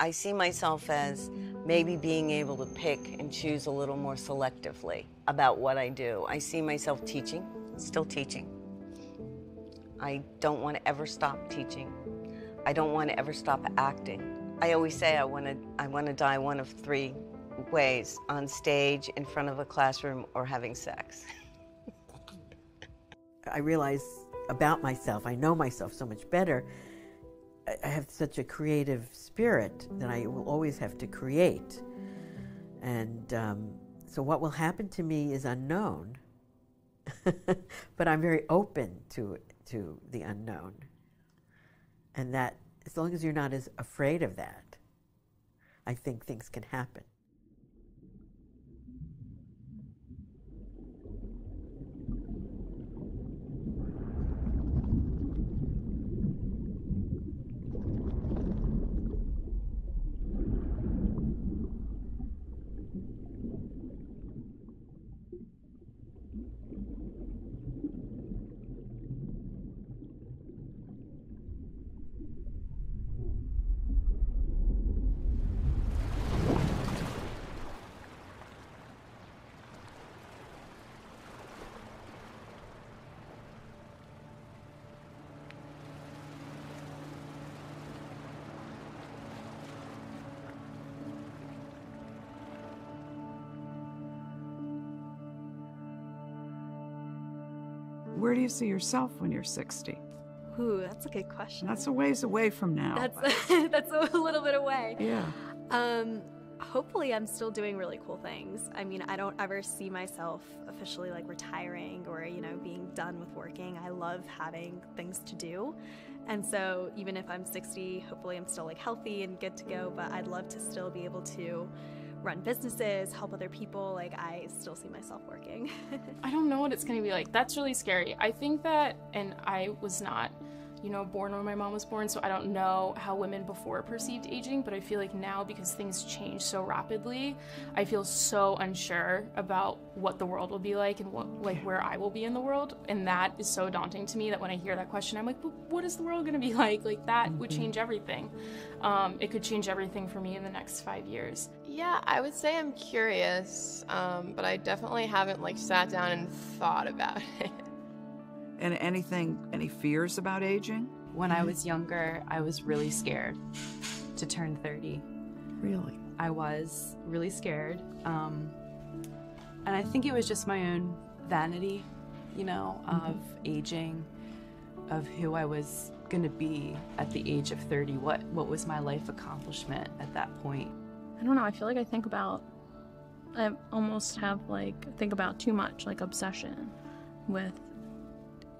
I see myself as maybe being able to pick and choose a little more selectively about what I do. I see myself teaching, still teaching. I don't want to ever stop teaching. I don't want to ever stop acting. I always say I want to die one of three ways: on stage, in front of a classroom, or having sex. I realize about myself, I know myself so much better. I have such a creative spirit that I will always have to create. And so what will happen to me is unknown. But I'm very open to the unknown. And that, as long as you're not as afraid of that, I think things can happen. Where do you see yourself when you're 60? Ooh, that's a good question. That's a ways away from now. That's a little bit away. Yeah. Hopefully I'm still doing really cool things. I mean, I don't ever see myself officially like retiring or, you know, being done with working. I love having things to do. And so even if I'm 60, hopefully I'm still like healthy and good to go, but I'd love to still be able to run businesses, help other people. Like, I still see myself working. I don't know what it's going to be like. That's really scary. I think that, and I was not, you know, born when my mom was born, so I don't know how women before perceived aging, but I feel like now, because things change so rapidly, I feel so unsure about what the world will be like and what, like, where I will be in the world. And that is so daunting to me that when I hear that question, I'm like, but what is the world going to be like? Like, that would change everything. It could change everything for me in the next 5 years. Yeah, I would say I'm curious, but I definitely haven't like sat down and thought about it. And any fears about aging? When I was younger, I was really scared to turn 30. Really? I was really scared. And I think it was just my own vanity, you know, of aging, of who I was going to be at the age of 30? What was my life accomplishment at that point? I don't know. I feel like I think about too much, like, obsession with,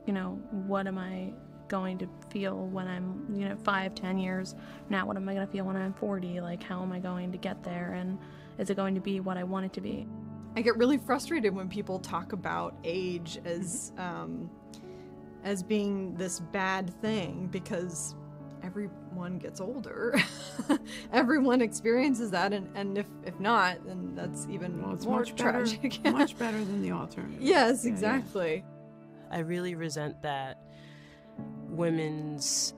you know, what am I going to feel when I'm, you know, 5, 10 years from now? What am I going to feel when I'm 40? Like, how am I going to get there? And is it going to be what I want it to be? I get really frustrated when people talk about age as being this bad thing, because everyone gets older. Everyone experiences that, and if not, then that's even more tragic. Much better than the alternative. Yes, exactly. Yeah. I really resent that women's,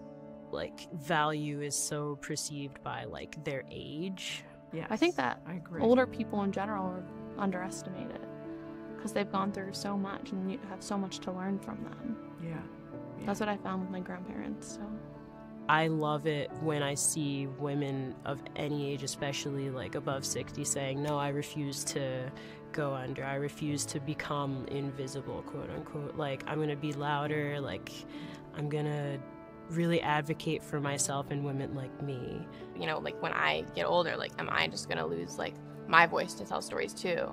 like, value is so perceived by, like, their age. Yes, I think that I agree. Older people in general are underestimated because they've gone through so much, and you have so much to learn from them. Yeah. That's what I found with my grandparents. So I love it when I see women of any age, especially like above 60, saying, no, I refuse to go under. I refuse to become invisible, quote unquote. Like, I'm gonna be louder. Like, I'm gonna really advocate for myself and women like me. You know, like, when I get older, like, am I just gonna lose, like, my voice to tell stories too?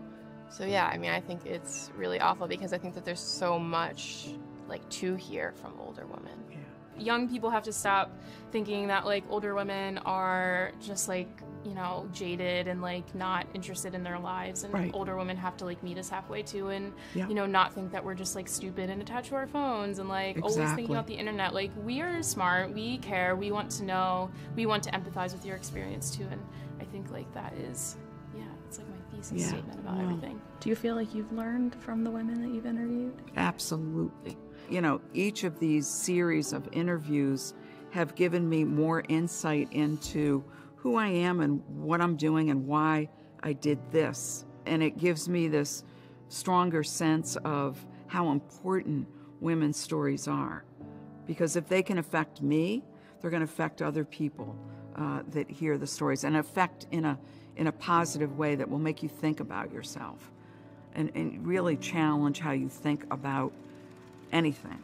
So yeah, I mean, I think it's really awful, because I think that there's so much, like, to hear from older women. Yeah. Young people have to stop thinking that, like, older women are just, like, you know, jaded and, like, not interested in their lives, and right. Older women have to, like, meet us halfway too, and yeah. You know, not think that we're just, like, stupid and attached to our phones and, like, exactly. Always thinking about the internet. Like, we are smart, we care, we want to know, we want to empathize with your experience too, and I think, like, that is, yeah, it's like my thesis statement about everything. Do you feel like you've learned from the women that you've interviewed? Absolutely. You know, each of these series of interviews have given me more insight into who I am and what I'm doing and why I did this. And it gives me this stronger sense of how important women's stories are. Because if they can affect me, they're going to affect other people that hear the stories, and affect in a positive way that will make you think about yourself and really challenge how you think about anything.